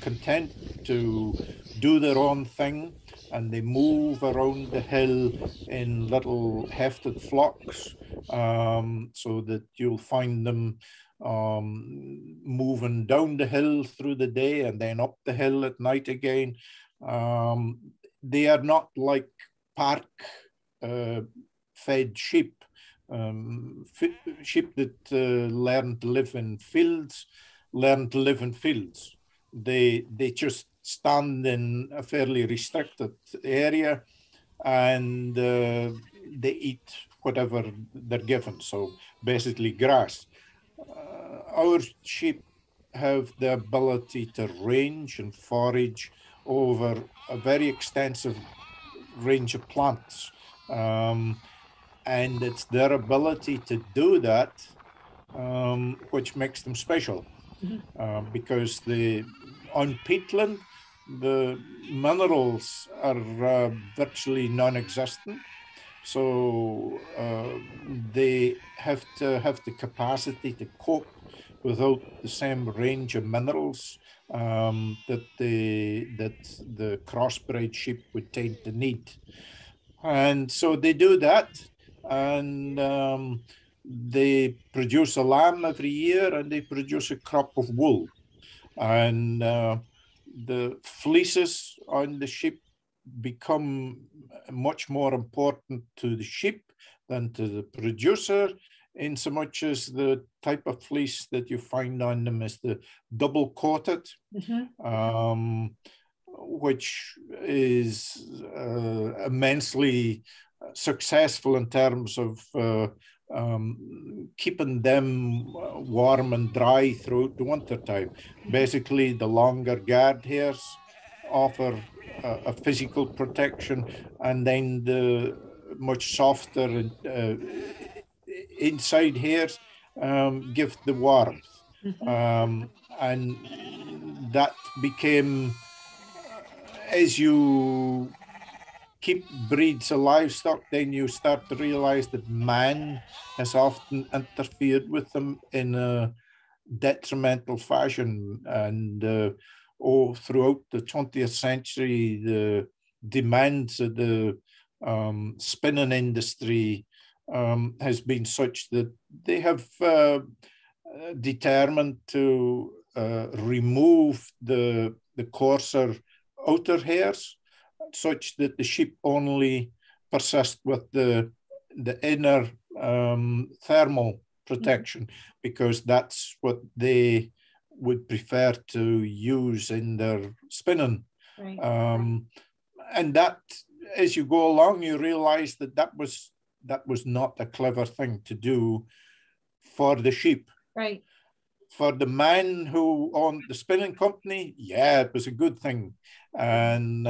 content to do their own thing, and they move around the hill in little hefted flocks, so that you'll find them moving down the hill through the day and then up the hill at night again. They are not like park-fed sheep, sheep that learn to live in fields, They just stand in a fairly restricted area, and they eat whatever they're given, so basically grass. Our sheep have the ability to range and forage over a very extensive range of plants, and it's their ability to do that which makes them special. Because on peatland, the minerals are virtually non-existent, so they have to have the capacity to cope without the same range of minerals that the crossbred sheep would tend to need. And so they do that, and they produce a lamb every year, and they produce a crop of wool. And the fleeces on the sheep become much more important to the sheep than to the producer, in so much as the type of fleece that you find on them is the double-coated, which is immensely successful in terms of keeping them warm and dry throughout the winter time. Basically, the longer guard hairs offer a physical protection, and then the much softer inside hairs give the warmth. And that became, as you keep breeds of livestock, then you start to realize that man has often interfered with them in a detrimental fashion. And throughout the 20th century, the demands of the spinning industry has been such that they have determined to remove the coarser outer hairs, such that the sheep only persist with the inner thermal protection, because that's what they would prefer to use in their spinning. Right. And that, as you go along, you realize that that was not a clever thing to do for the sheep. Right. For the man who owned the spinning company, yeah, it was a good thing. And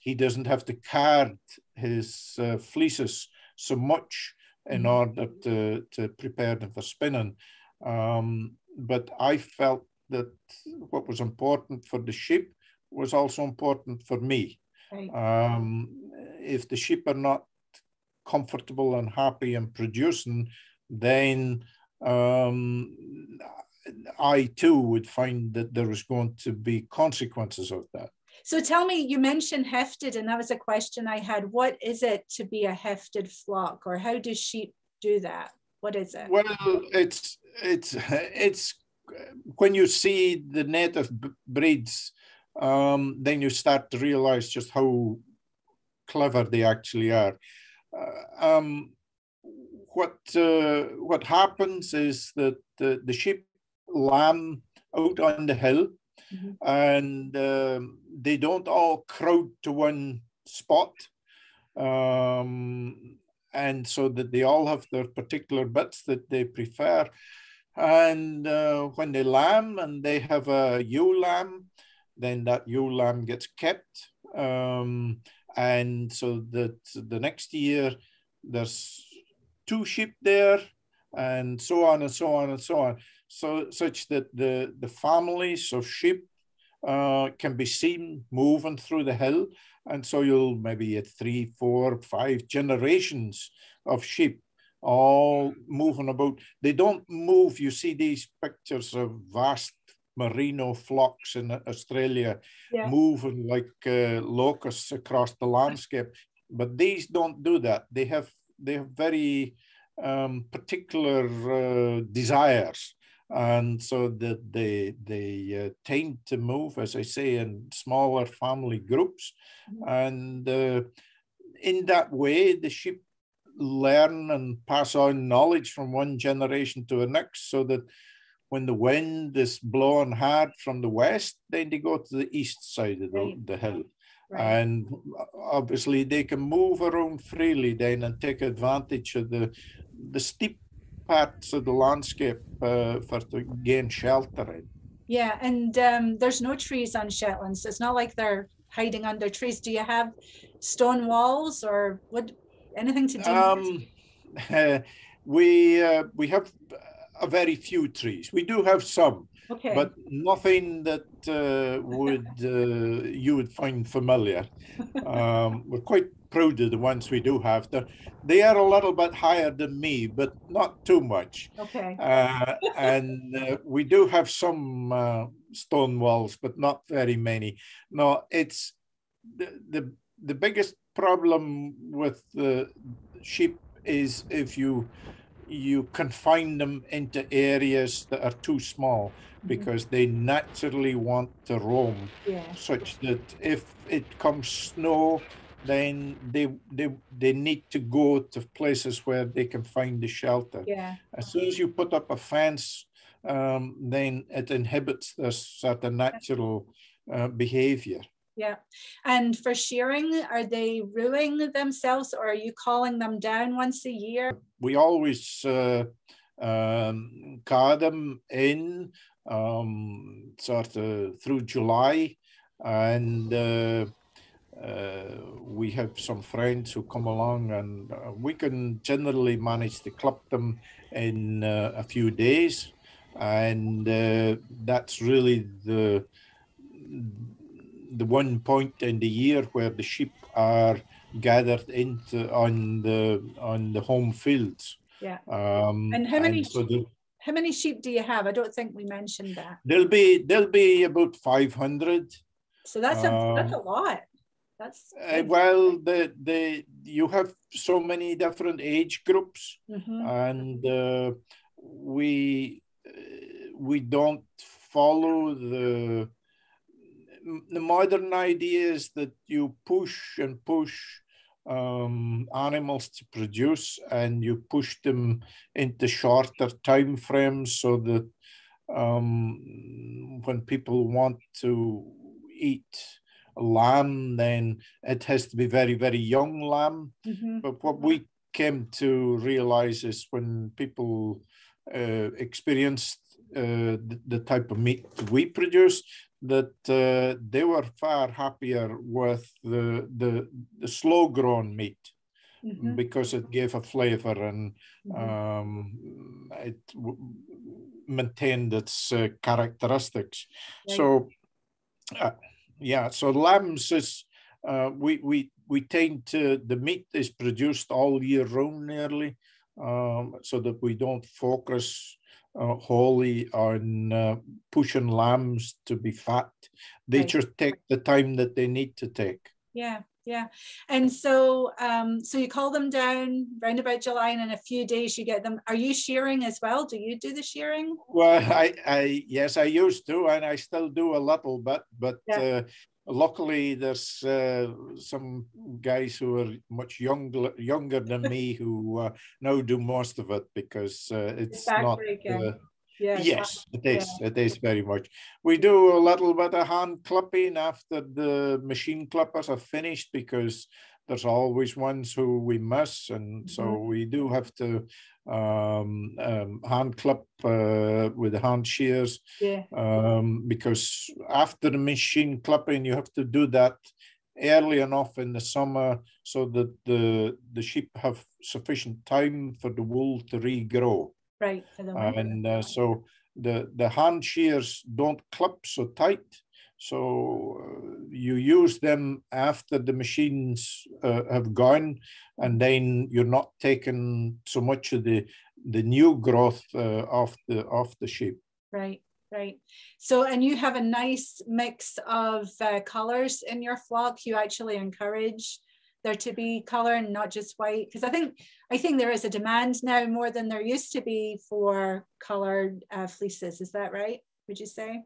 he doesn't have to card his fleeces so much in order to prepare them for spinning. But I felt that what was important for the sheep was also important for me. Right. If the sheep are not comfortable and happy and producing, then I too would find that there was going to be consequences of that. So tell me, you mentioned hefted, and that was a question I had. What is it to be a hefted flock, or how do sheep do that? What is it? Well, it's when you see the native breeds, then you start to realize just how clever they actually are. What happens is that the sheep lamb out on the hill, and they don't all crowd to one spot, and so that they all have their particular bits that they prefer, And when they lamb and they have a ewe lamb, then that ewe lamb gets kept. And so that the next year there's two sheep there, and so on and so on and so on. So such that the families of sheep can be seen moving through the hill. And so you'll maybe at 3, 4, 5 generations of sheep all moving about. They don't move. You see these pictures of vast merino flocks in Australia, yeah, moving like locusts across the landscape. But these don't do that. They have very particular desires. And so that they tend to move, as I say, in smaller family groups. Mm-hmm. And in that way, the sheep learn and pass on knowledge from one generation to the next, so that when the wind is blowing hard from the west, then they go to the east side of the hill. Right. And obviously they can move around freely then and take advantage of the steep parts of the landscape for to gain shelter in. Yeah, and there's no trees on Shetland, so it's not like they're hiding under trees. Do you have stone walls or wood, anything to do with it? We have a very few trees. We do have some, okay, but nothing that you would find familiar. We're quite proud of the ones we do have. They are a little bit higher than me, but not too much. Okay. And we do have some stone walls, but not very many. No, it's the biggest problem with the sheep is if you confine them into areas that are too small, because they naturally want to roam, yeah, such that if it comes snow, then they need to go to places where they can find the shelter. Yeah. As soon as you put up a fence, then it inhibits this sort of natural behavior. Yeah. And for shearing, are they ruing themselves, or are you calling them down once a year? We always car them in sort of through July, and we have some friends who come along, and we can generally manage to club them in a few days, and that's really the one point in the year where the sheep are gathered into on the home fields. Yeah. And how many sheep do you have? I don't think we mentioned that. There'll be about 500. So that's a lot. That's well, you have so many different age groups, mm-hmm, and we don't follow the modern idea is that you push and push animals to produce, and you push them into shorter time frames, so that when people want to eat lamb, then it has to be very, very young lamb. Mm-hmm. But what we came to realize is when people experienced the type of meat we produce, that they were far happier with the slow-grown meat, mm-hmm, because it gave a flavor, and it maintained its characteristics. Right. So, yeah, so lambs is we tend to, the meat is produced all year round nearly, so that we don't focus wholly on pushing lambs to be fat. They right. just take the time that they need to take. Yeah, yeah. And so so you call them down round about July, and in a few days you get them. Are you shearing as well? Do you do the shearing? Well, yes, I used to, and I still do a little bit, but yeah. Luckily there's some guys who are much younger than me who now do most of it, because it's not yeah, yes, it is. Yeah. It is very much. We do a little bit of hand clipping after the machine clippers are finished, because there's always ones who we miss, and mm-hmm. so we do have to hand clip with hand shears, yeah. Because after the machine clipping, you have to do that early enough in the summer so that the sheep have sufficient time for the wool to regrow. Right. For the and so the hand shears don't clip so tight. So you use them after the machines have gone, and then you're not taking so much of the new growth off the sheep. Right, right. So, and you have a nice mix of colors in your flock. You actually encourage there to be color and not just white, because I think there is a demand now more than there used to be for colored fleeces. Is that right? Would you say?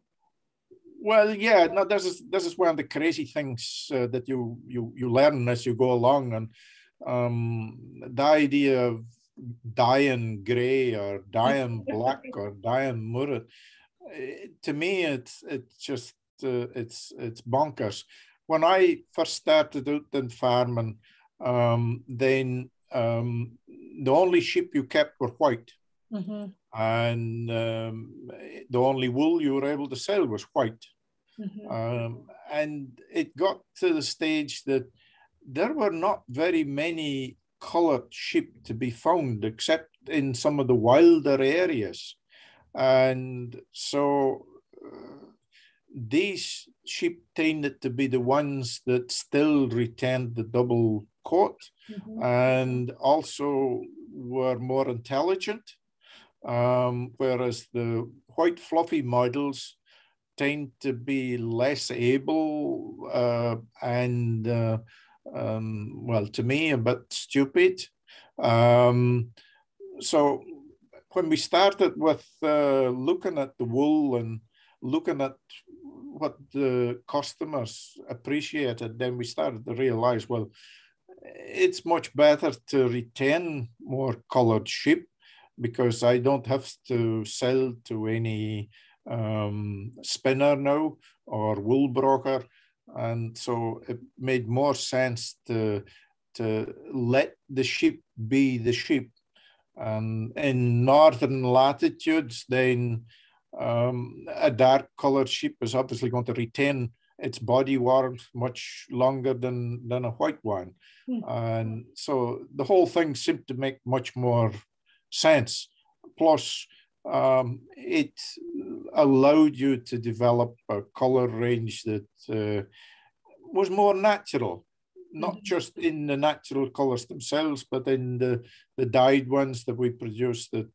Well, yeah, no, this is one of the crazy things that you learn as you go along, and the idea of dyeing grey or dyeing black or dyeing murrett, to me, it's just bonkers. When I first started out in farming, then the only sheep you kept were white. Mm-hmm. And the only wool you were able to sell was white. Mm-hmm. And it got to the stage that there were not very many coloured sheep to be found, except in some of the wilder areas. And so these sheep tended to be the ones that still retained the double coat, mm-hmm. and also were more intelligent. Whereas the white fluffy models tend to be less able and well, to me, a bit stupid. So when we started with looking at the wool and looking at what the customers appreciated, then we started to realize, well, it's much better to retain more colored sheep, because I don't have to sell to any spinner now or wool broker. And so it made more sense to let the sheep be the sheep. And in northern latitudes, then a dark colored sheep is obviously going to retain its body warmth much longer than a white one. Mm. And so the whole thing seemed to make much more sense. Plus, it allowed you to develop a color range that was more natural, not mm-hmm. just in the natural colors themselves, but in the dyed ones that we produce, that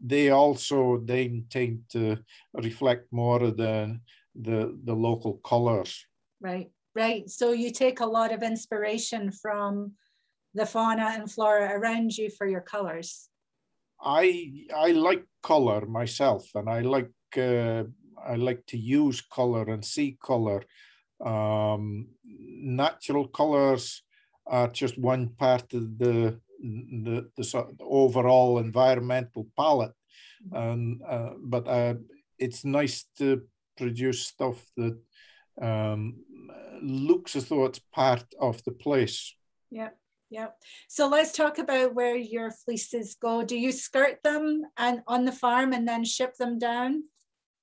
they also then tend to reflect more of the local colors. Right, right. So you take a lot of inspiration from the fauna and flora around you for your colors. I like color myself, and I like to use color and see color. Natural colors are just one part of the sort of overall environmental palette, but it's nice to produce stuff that looks as though it's part of the place. Yeah. Yeah. So let's talk about where your fleeces go. Do you skirt them and on the farm and then ship them down?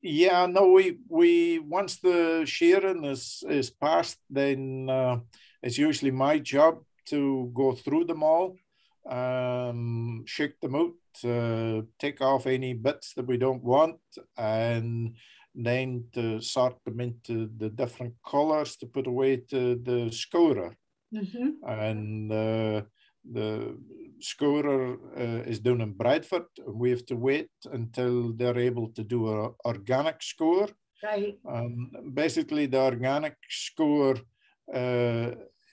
Yeah, no, we once the shearing is passed, then it's usually my job to go through them all, shake them out, take off any bits that we don't want, and then to sort them into the different colors to put away to the scourer. Mm-hmm. And the scourer is down in Bradford. We have to wait until they're able to do an organic scour. Right. Basically, the organic scour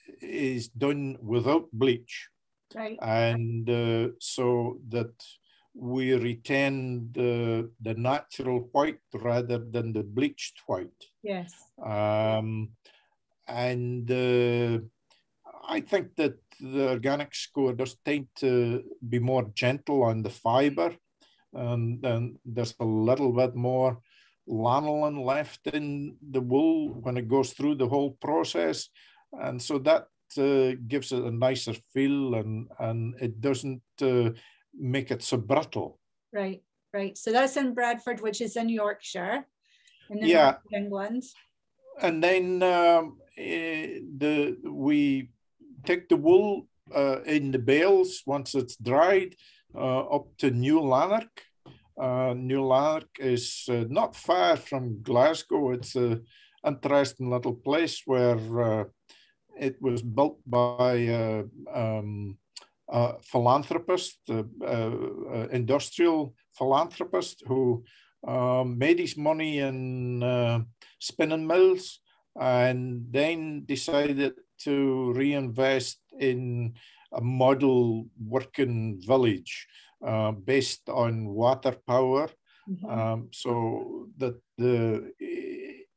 is done without bleach. Right. And so that we retain the natural white rather than the bleached white. Yes. I think that the organic scour does tend to be more gentle on the fiber, and there's a little bit more lanolin left in the wool when it goes through the whole process, and so that gives it a nicer feel, and it doesn't make it so brittle. Right, right. So that's in Bradford, which is in Yorkshire, in the north of England. And then we take the wool in the bales once it's dried up to New Lanark. New Lanark is not far from Glasgow. It's an interesting little place where it was built by a philanthropist, industrial philanthropist, who made his money in spinning mills and then decided to reinvest in a model working village based on water power. Mm-hmm. So that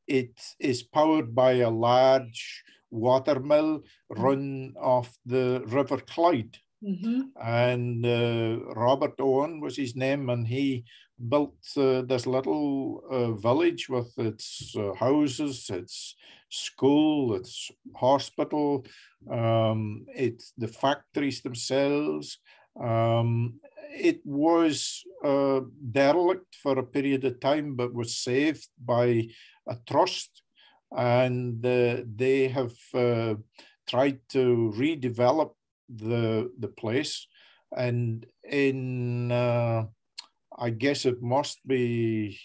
it is powered by a large watermill run off the River Clyde. Mm-hmm. And Robert Owen was his name, and he built this little village with its houses, its school, its hospital, it's the factories themselves. It was derelict for a period of time, but was saved by a trust, and they have tried to redevelop the place. And in I guess it must be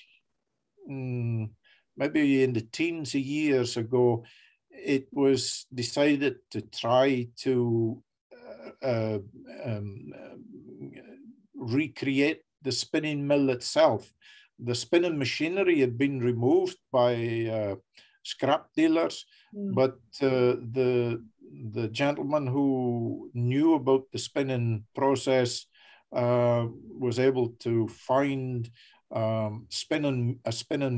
maybe in the teens of years ago, it was decided to try to recreate the spinning mill itself. The spinning machinery had been removed by scrap dealers, but the gentleman who knew about the spinning process was able to find a spinning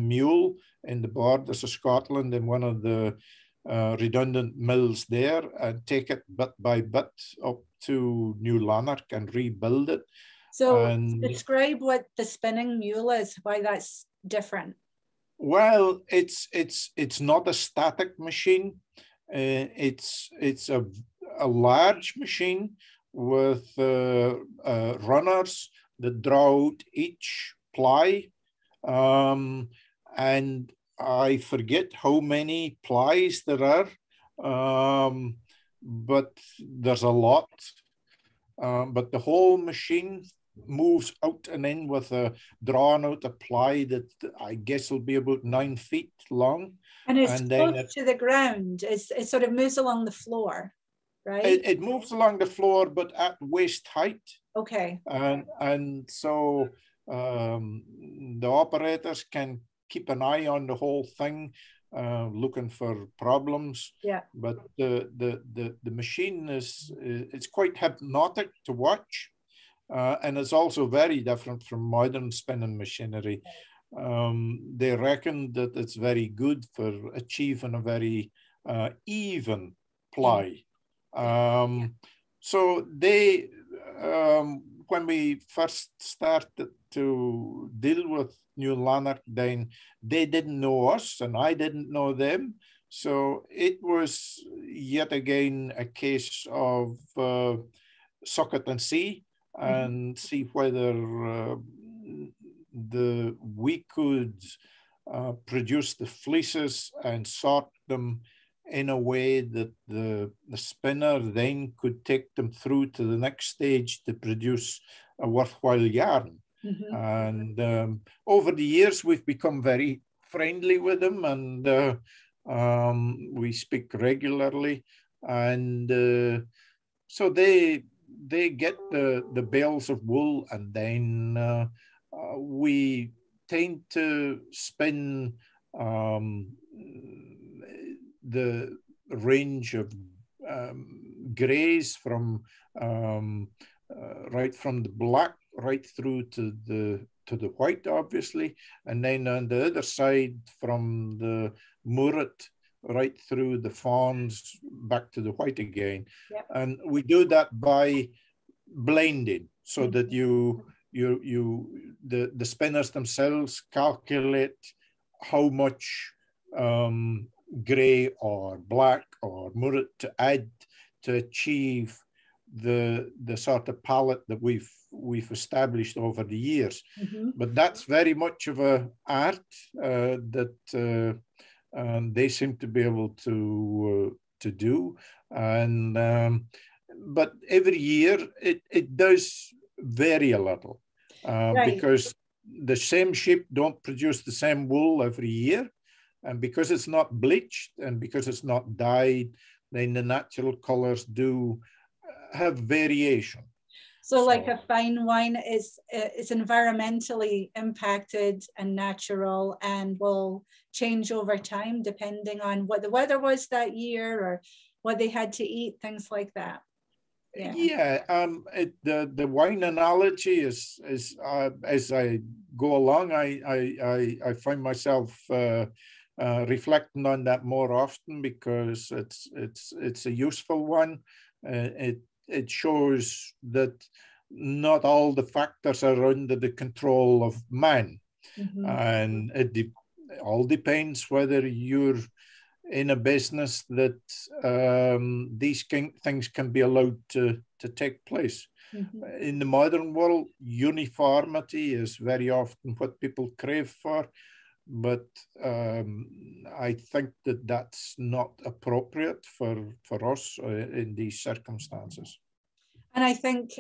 mule in the borders of Scotland in one of the redundant mills there, and take it bit by bit up to New Lanark and rebuild it. So describe what the spinning mule is, why that's different. Well, it's not a static machine. It's a large machine with runners that draw out each ply, and I forget how many plies there are, but there's a lot. But the whole machine moves out and in with a drawn out a ply that I guess will be about 9 feet long. And it's close to the ground. It sort of moves along the floor, right? It moves along the floor, but at waist height. Okay. And so the operators can keep an eye on the whole thing, looking for problems. Yeah. But the machine it's quite hypnotic to watch, and it's also very different from modern spinning machinery. They reckon that it's very good for achieving a very even ply. So they, when we first started to deal with New Lanark, then they didn't know us and I didn't know them. So it was yet again a case of suck it and see, and see whether we could produce the fleeces and sort them in a way that the spinner then could take them through to the next stage to produce a worthwhile yarn. Mm-hmm. And over the years, we've become very friendly with them, and we speak regularly. And so they get the bales of wool, and then we tend to spin the range of greys from right from the black right through to the white, obviously, and then on the other side from the murrett right through the fawns back to the white again. Yep. And we do that by blending, so that the spinners themselves calculate how much gray or black or murrett to add to achieve the sort of palette that we've established over the years. Mm-hmm. But that's very much of an art that they seem to be able to do. And but every year it does vary a little because the same sheep don't produce the same wool every year. And because it's not bleached and because it's not dyed, then the natural colors do have variation. So like a fine wine is environmentally impacted and natural and will change over time depending on what the weather was that year or what they had to eat, things like that. Yeah, yeah. The wine analogy is as I go along, I find myself reflecting on that more often because it's a useful one. It shows that not all the factors are under the control of man, mm-hmm. and it all depends whether you're in a business that these things can be allowed to take place. Mm-hmm. In the modern world, uniformity is very often what people crave for, but I think that that's not appropriate for us in these circumstances. And I think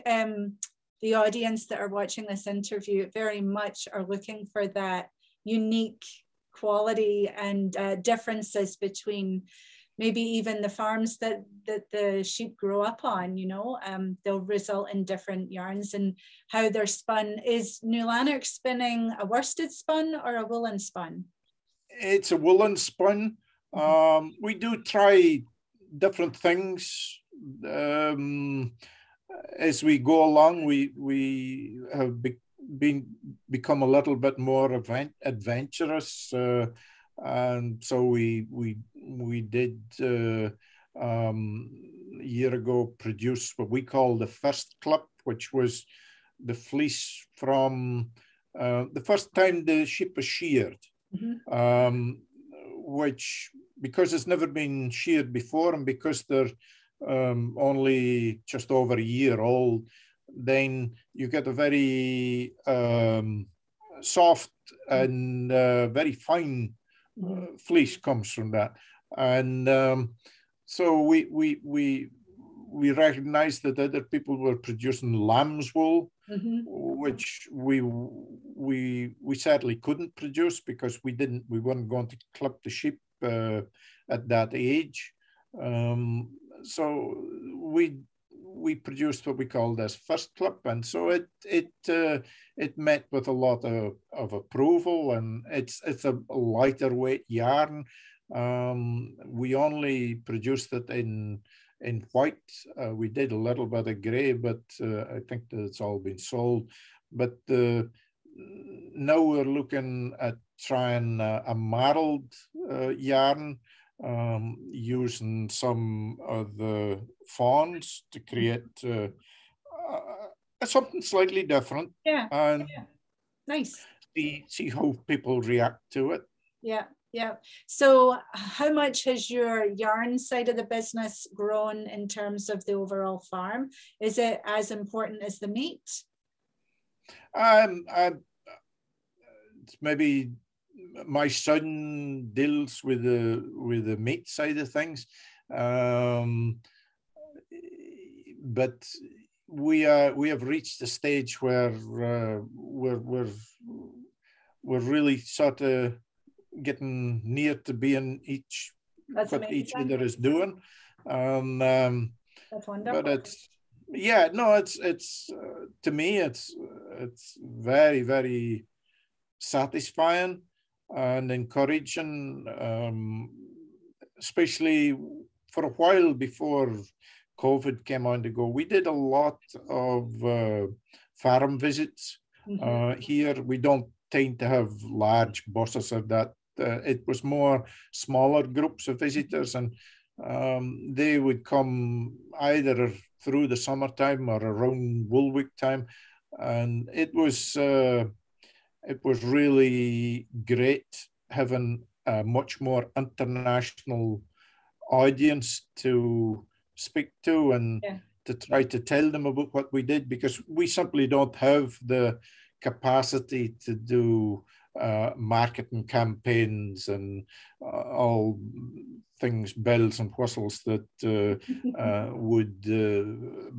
the audience that are watching this interview very much are looking for that unique quality and differences between maybe even the farms that the sheep grow up on, you know, they'll result in different yarns and how they're spun. Is New Lanark spinning a worsted spun or a woolen spun? It's a woolen spun. We do try different things. As we go along, we have become a little bit more adventurous, and so we did a year ago produce what we call the first clip, which was the fleece from the first time the sheep was sheared, mm-hmm. Which because it's never been sheared before and because they're only just over a year old, then you get a very soft and very fine fleece comes from that. And so we recognized that other people were producing lamb's wool, mm-hmm. which we sadly couldn't produce because we weren't going to clip the sheep at that age. So we produced what we call this first clip, and so it met with a lot of approval, and it's a lighter weight yarn. We only produced it in white. We did a little bit of grey, but I think that it's all been sold. But now we're looking at trying a mardled yarn, using some of the fawns to create something slightly different. Yeah. And yeah. Nice. See how people react to it. Yeah, yeah. So how much has your yarn side of the business grown in terms of the overall farm? Is it as important as the meat? It's maybe... My son deals with the meat side of things, but we have reached a stage where we're really sort of getting near to being each each other is doing. That's wonderful. But it's to me it's very, very satisfying and encouraging, especially for a while before COVID came on to go. We did a lot of farm visits, mm-hmm. Here. We don't tend to have large buses of that. It was more smaller groups of visitors, and they would come either through the summertime or around Woolweek time. And it was really great having a much more international audience to speak to and to try to tell them about what we did, because we simply don't have the capacity to do marketing campaigns and all things, bells and whistles that would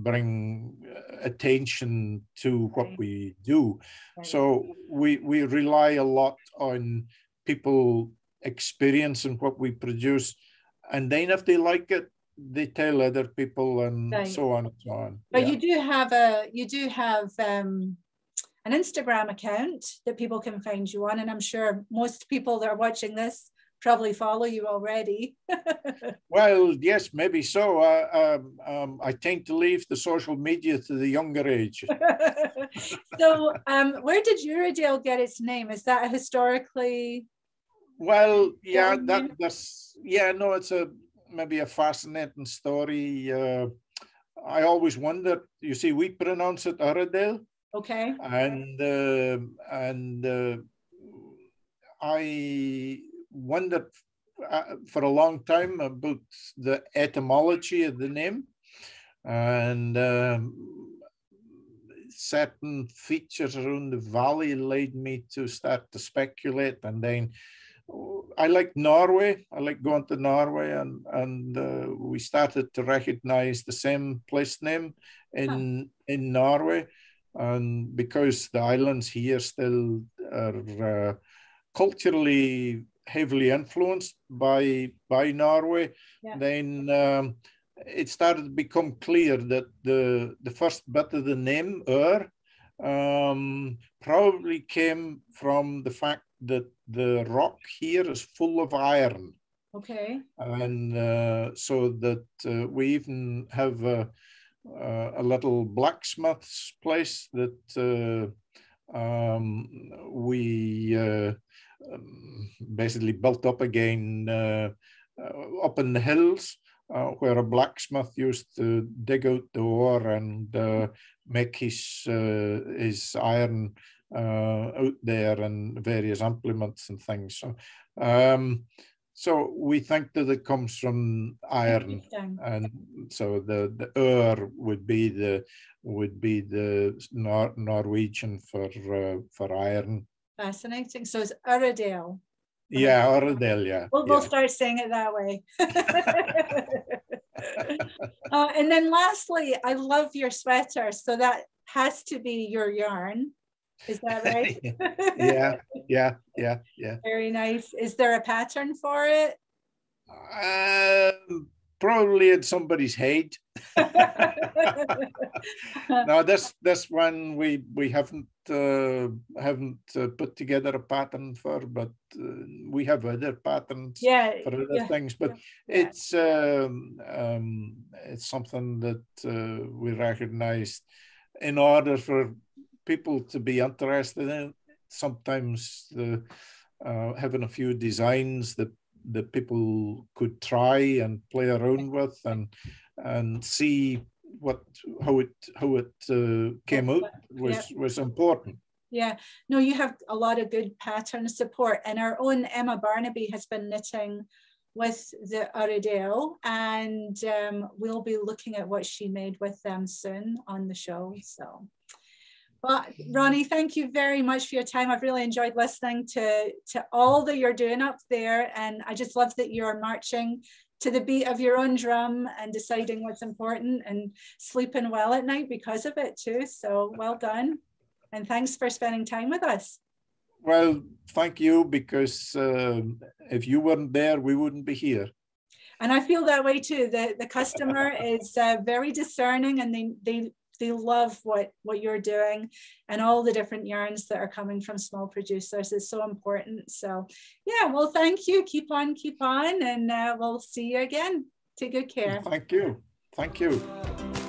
bring attention to what we do. So we rely a lot on people experiencing what we produce, and then if they like it, they tell other people, and so on and so on. But you do have a an Instagram account that people can find you on, and I'm sure most people that are watching this probably follow you already. Well, yes, maybe so. I tend to leave the social media to the younger age. So where did Uradale get its name? Is that historically? Well, yeah, that's, yeah, no, it's a, maybe a fascinating story. I always wonder, you see, we pronounce it Uradale. Okay. And I wondered for a long time about the etymology of the name, and certain features around the valley led me to start to speculate. And then I like Norway. I like going to Norway, and we started to recognize the same place name in Norway. And because the islands here still are culturally heavily influenced by Norway, then it started to become clear that the first bit of the name probably came from the fact that the rock here is full of iron. Okay. And so that we even have a little blacksmith's place that we basically built up again up in the hills, where a blacksmith used to dig out the ore and make his iron out there, and various implements and things. So so we think that it comes from iron, and so the ur would be the Norwegian for iron. Fascinating. So it's Uradale. Yeah, Uradale. Yeah. We'll start saying it that way. And then lastly, I love your sweater. So that has to be your yarn. Is that right? Yeah. Very nice. Is there a pattern for it? Probably at somebody's head. No, this one we haven't put together a pattern for, but we have other patterns for other things. But it's something that we recognized in order for people to be interested in. Sometimes having a few designs that people could try and play around with and see how it came out was important. Yeah, no, you have a lot of good pattern support, and our own Emma Barnaby has been knitting with the Uradale, and we'll be looking at what she made with them soon on the show. So. Well, Ronnie, thank you very much for your time. I've really enjoyed listening to all that you're doing up there. And I just love that you're marching to the beat of your own drum and deciding what's important and sleeping well at night because of it too. So well done. And thanks for spending time with us. Well, thank you, because if you weren't there, we wouldn't be here. And I feel that way too. The customer is very discerning, and they love what you're doing, and all the different yarns that are coming from small producers is so important. So yeah, well, thank you. Keep on, and we'll see you again. Take good care. Thank you.